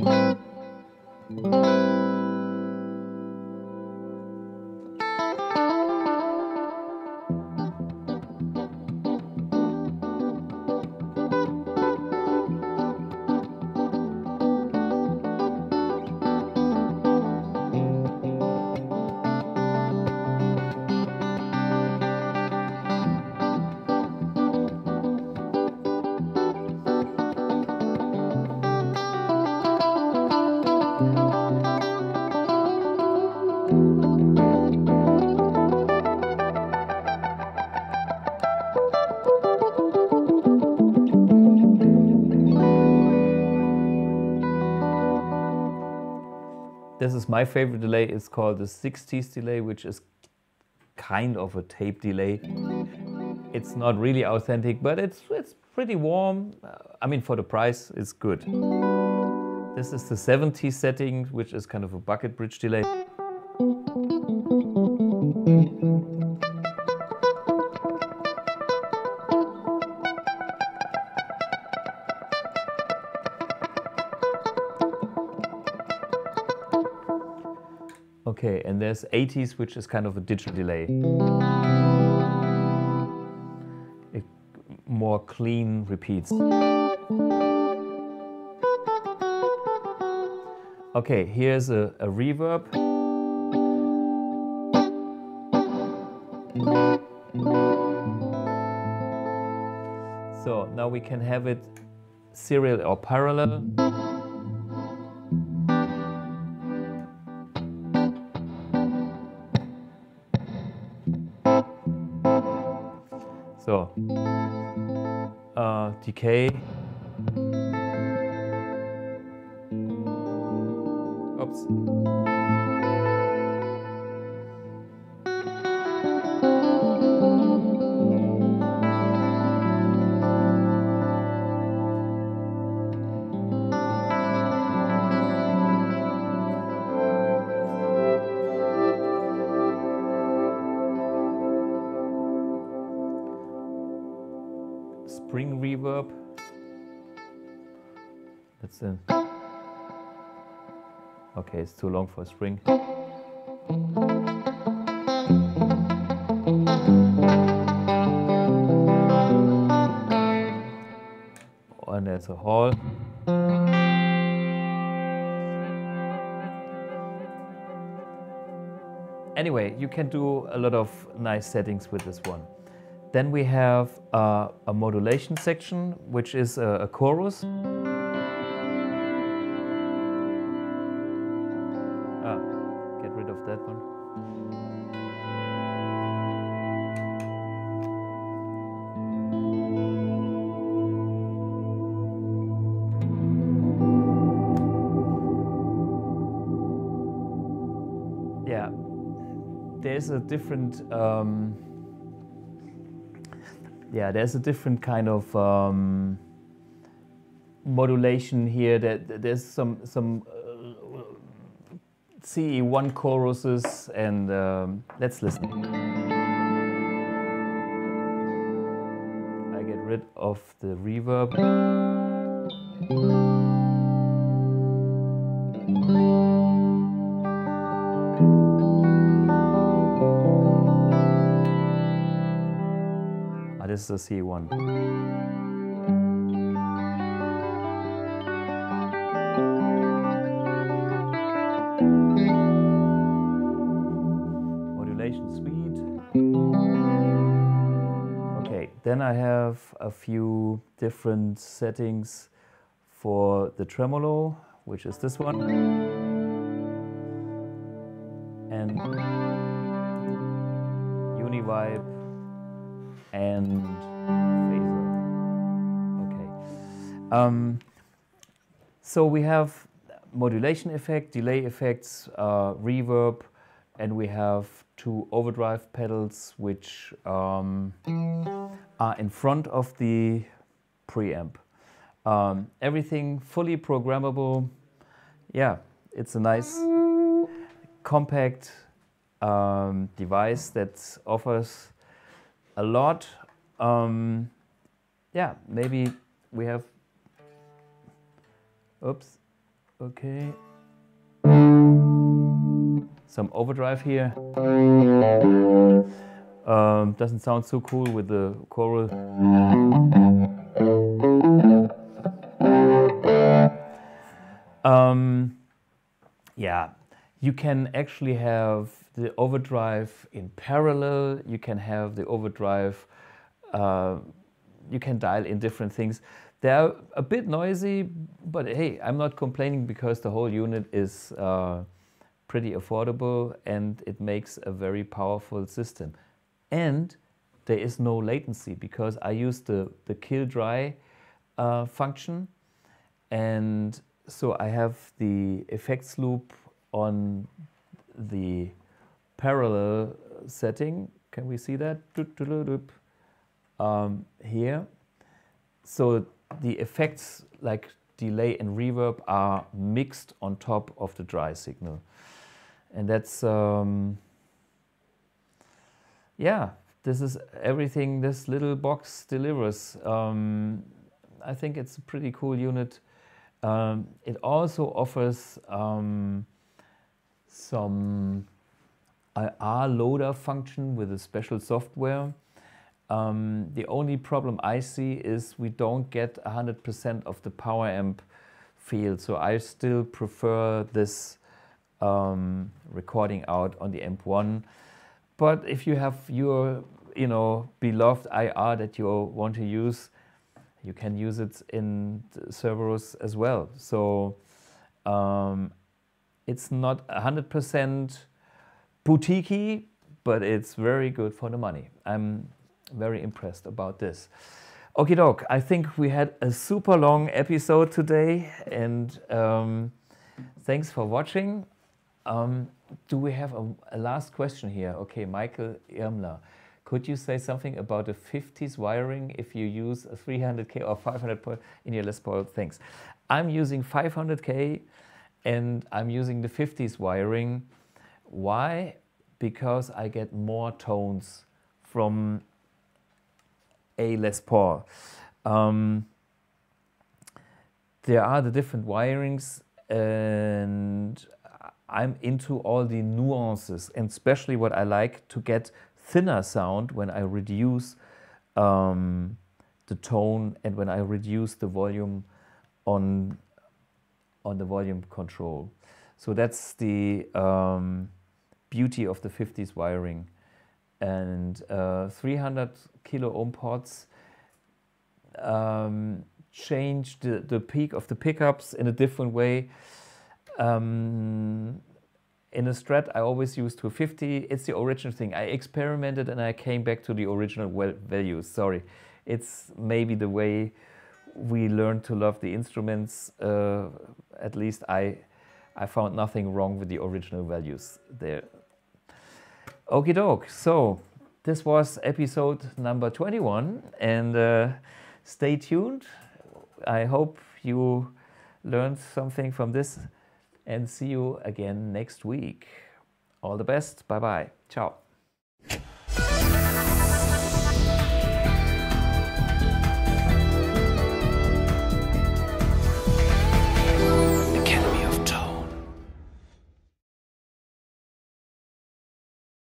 This is my favorite delay. It's called the sixties delay, which is kind of a tape delay. It's not really authentic, but it's, it's pretty warm. I mean, for the price, it's good. This is the seventies setting, which is kind of a bucket bridge delay. Okay, and there's eighties, which is kind of a digital delay. It more clean repeats. Okay, here's a, a reverb. So now we can have it serial or parallel. So, uh, decay. Oops. Spring reverb. That's a... Okay, it's too long for a spring. And there's a hall. Anyway, you can do a lot of nice settings with this one. Then we have uh, a modulation section, which is a, a chorus. Ah, get rid of that one. Yeah, there's a different... Um, Yeah, there's a different kind of um, modulation here. That there's some some uh, C E one choruses, and um, let's listen. I get rid of the reverb. This is a C one. Then I have a few different settings for the tremolo, which is this one. And univibe and phaser. Okay. Um, so we have modulation effect, delay effects, uh, reverb, and we have two overdrive pedals which um, are in front of the preamp. Um, everything fully programmable. Yeah, it's a nice compact um, device that offers a lot. Um, yeah, maybe we have, oops, okay. Some overdrive here. Um, doesn't sound so cool with the choral. Um, yeah, you can actually have the overdrive in parallel. You can have the overdrive. Uh, you can dial in different things. They're a bit noisy, but hey, I'm not complaining because the whole unit is uh, pretty affordable and it makes a very powerful system. And there is no latency because I use the, the kill dry uh, function, and so I have the effects loop on the parallel setting. Can we see that? Um, here. So the effects like delay and reverb are mixed on top of the dry signal. And that's, um, yeah, this is everything this little box delivers. Um, I think it's a pretty cool unit. Um, it also offers um, some I R loader function with a special software. Um, the only problem I see is we don't get one hundred percent of the power amp feel, so I still prefer this um, recording out on the A M P one. But if you have your, you know, beloved I R that you want to use, you can use it in Cerberus as well. So um, it's not one hundred percent boutique-y, but it's very good for the money. I'm very impressed about this. Okie doke, I think we had a super long episode today, and um, thanks for watching. Um, do we have a, a last question here? Okay, Michael Irmler. Could you say something about the fifties wiring if you use a three hundred K or five hundred in your Les Paul? Thanks. I'm using five hundred K and I'm using the fifties wiring. Why? Because I get more tones from a Les Paul. Um, there are the different wirings, and I'm into all the nuances, and especially what I like to get thinner sound when I reduce um, the tone and when I reduce the volume on on the volume control. So that's the um, beauty of the fifties wiring. And uh, three hundred kilo ohm pods um, change the, the peak of the pickups in a different way. Um, In a Strat, I always use two fifty. It's the original thing. I experimented and I came back to the original values. Sorry. It's maybe the way we learned to love the instruments. Uh, at least I, I found nothing wrong with the original values there. Okie doke. So this was episode number twenty-one, and uh, stay tuned. I hope you learned something from this. And see you again next week. All the best. Bye-bye. Ciao.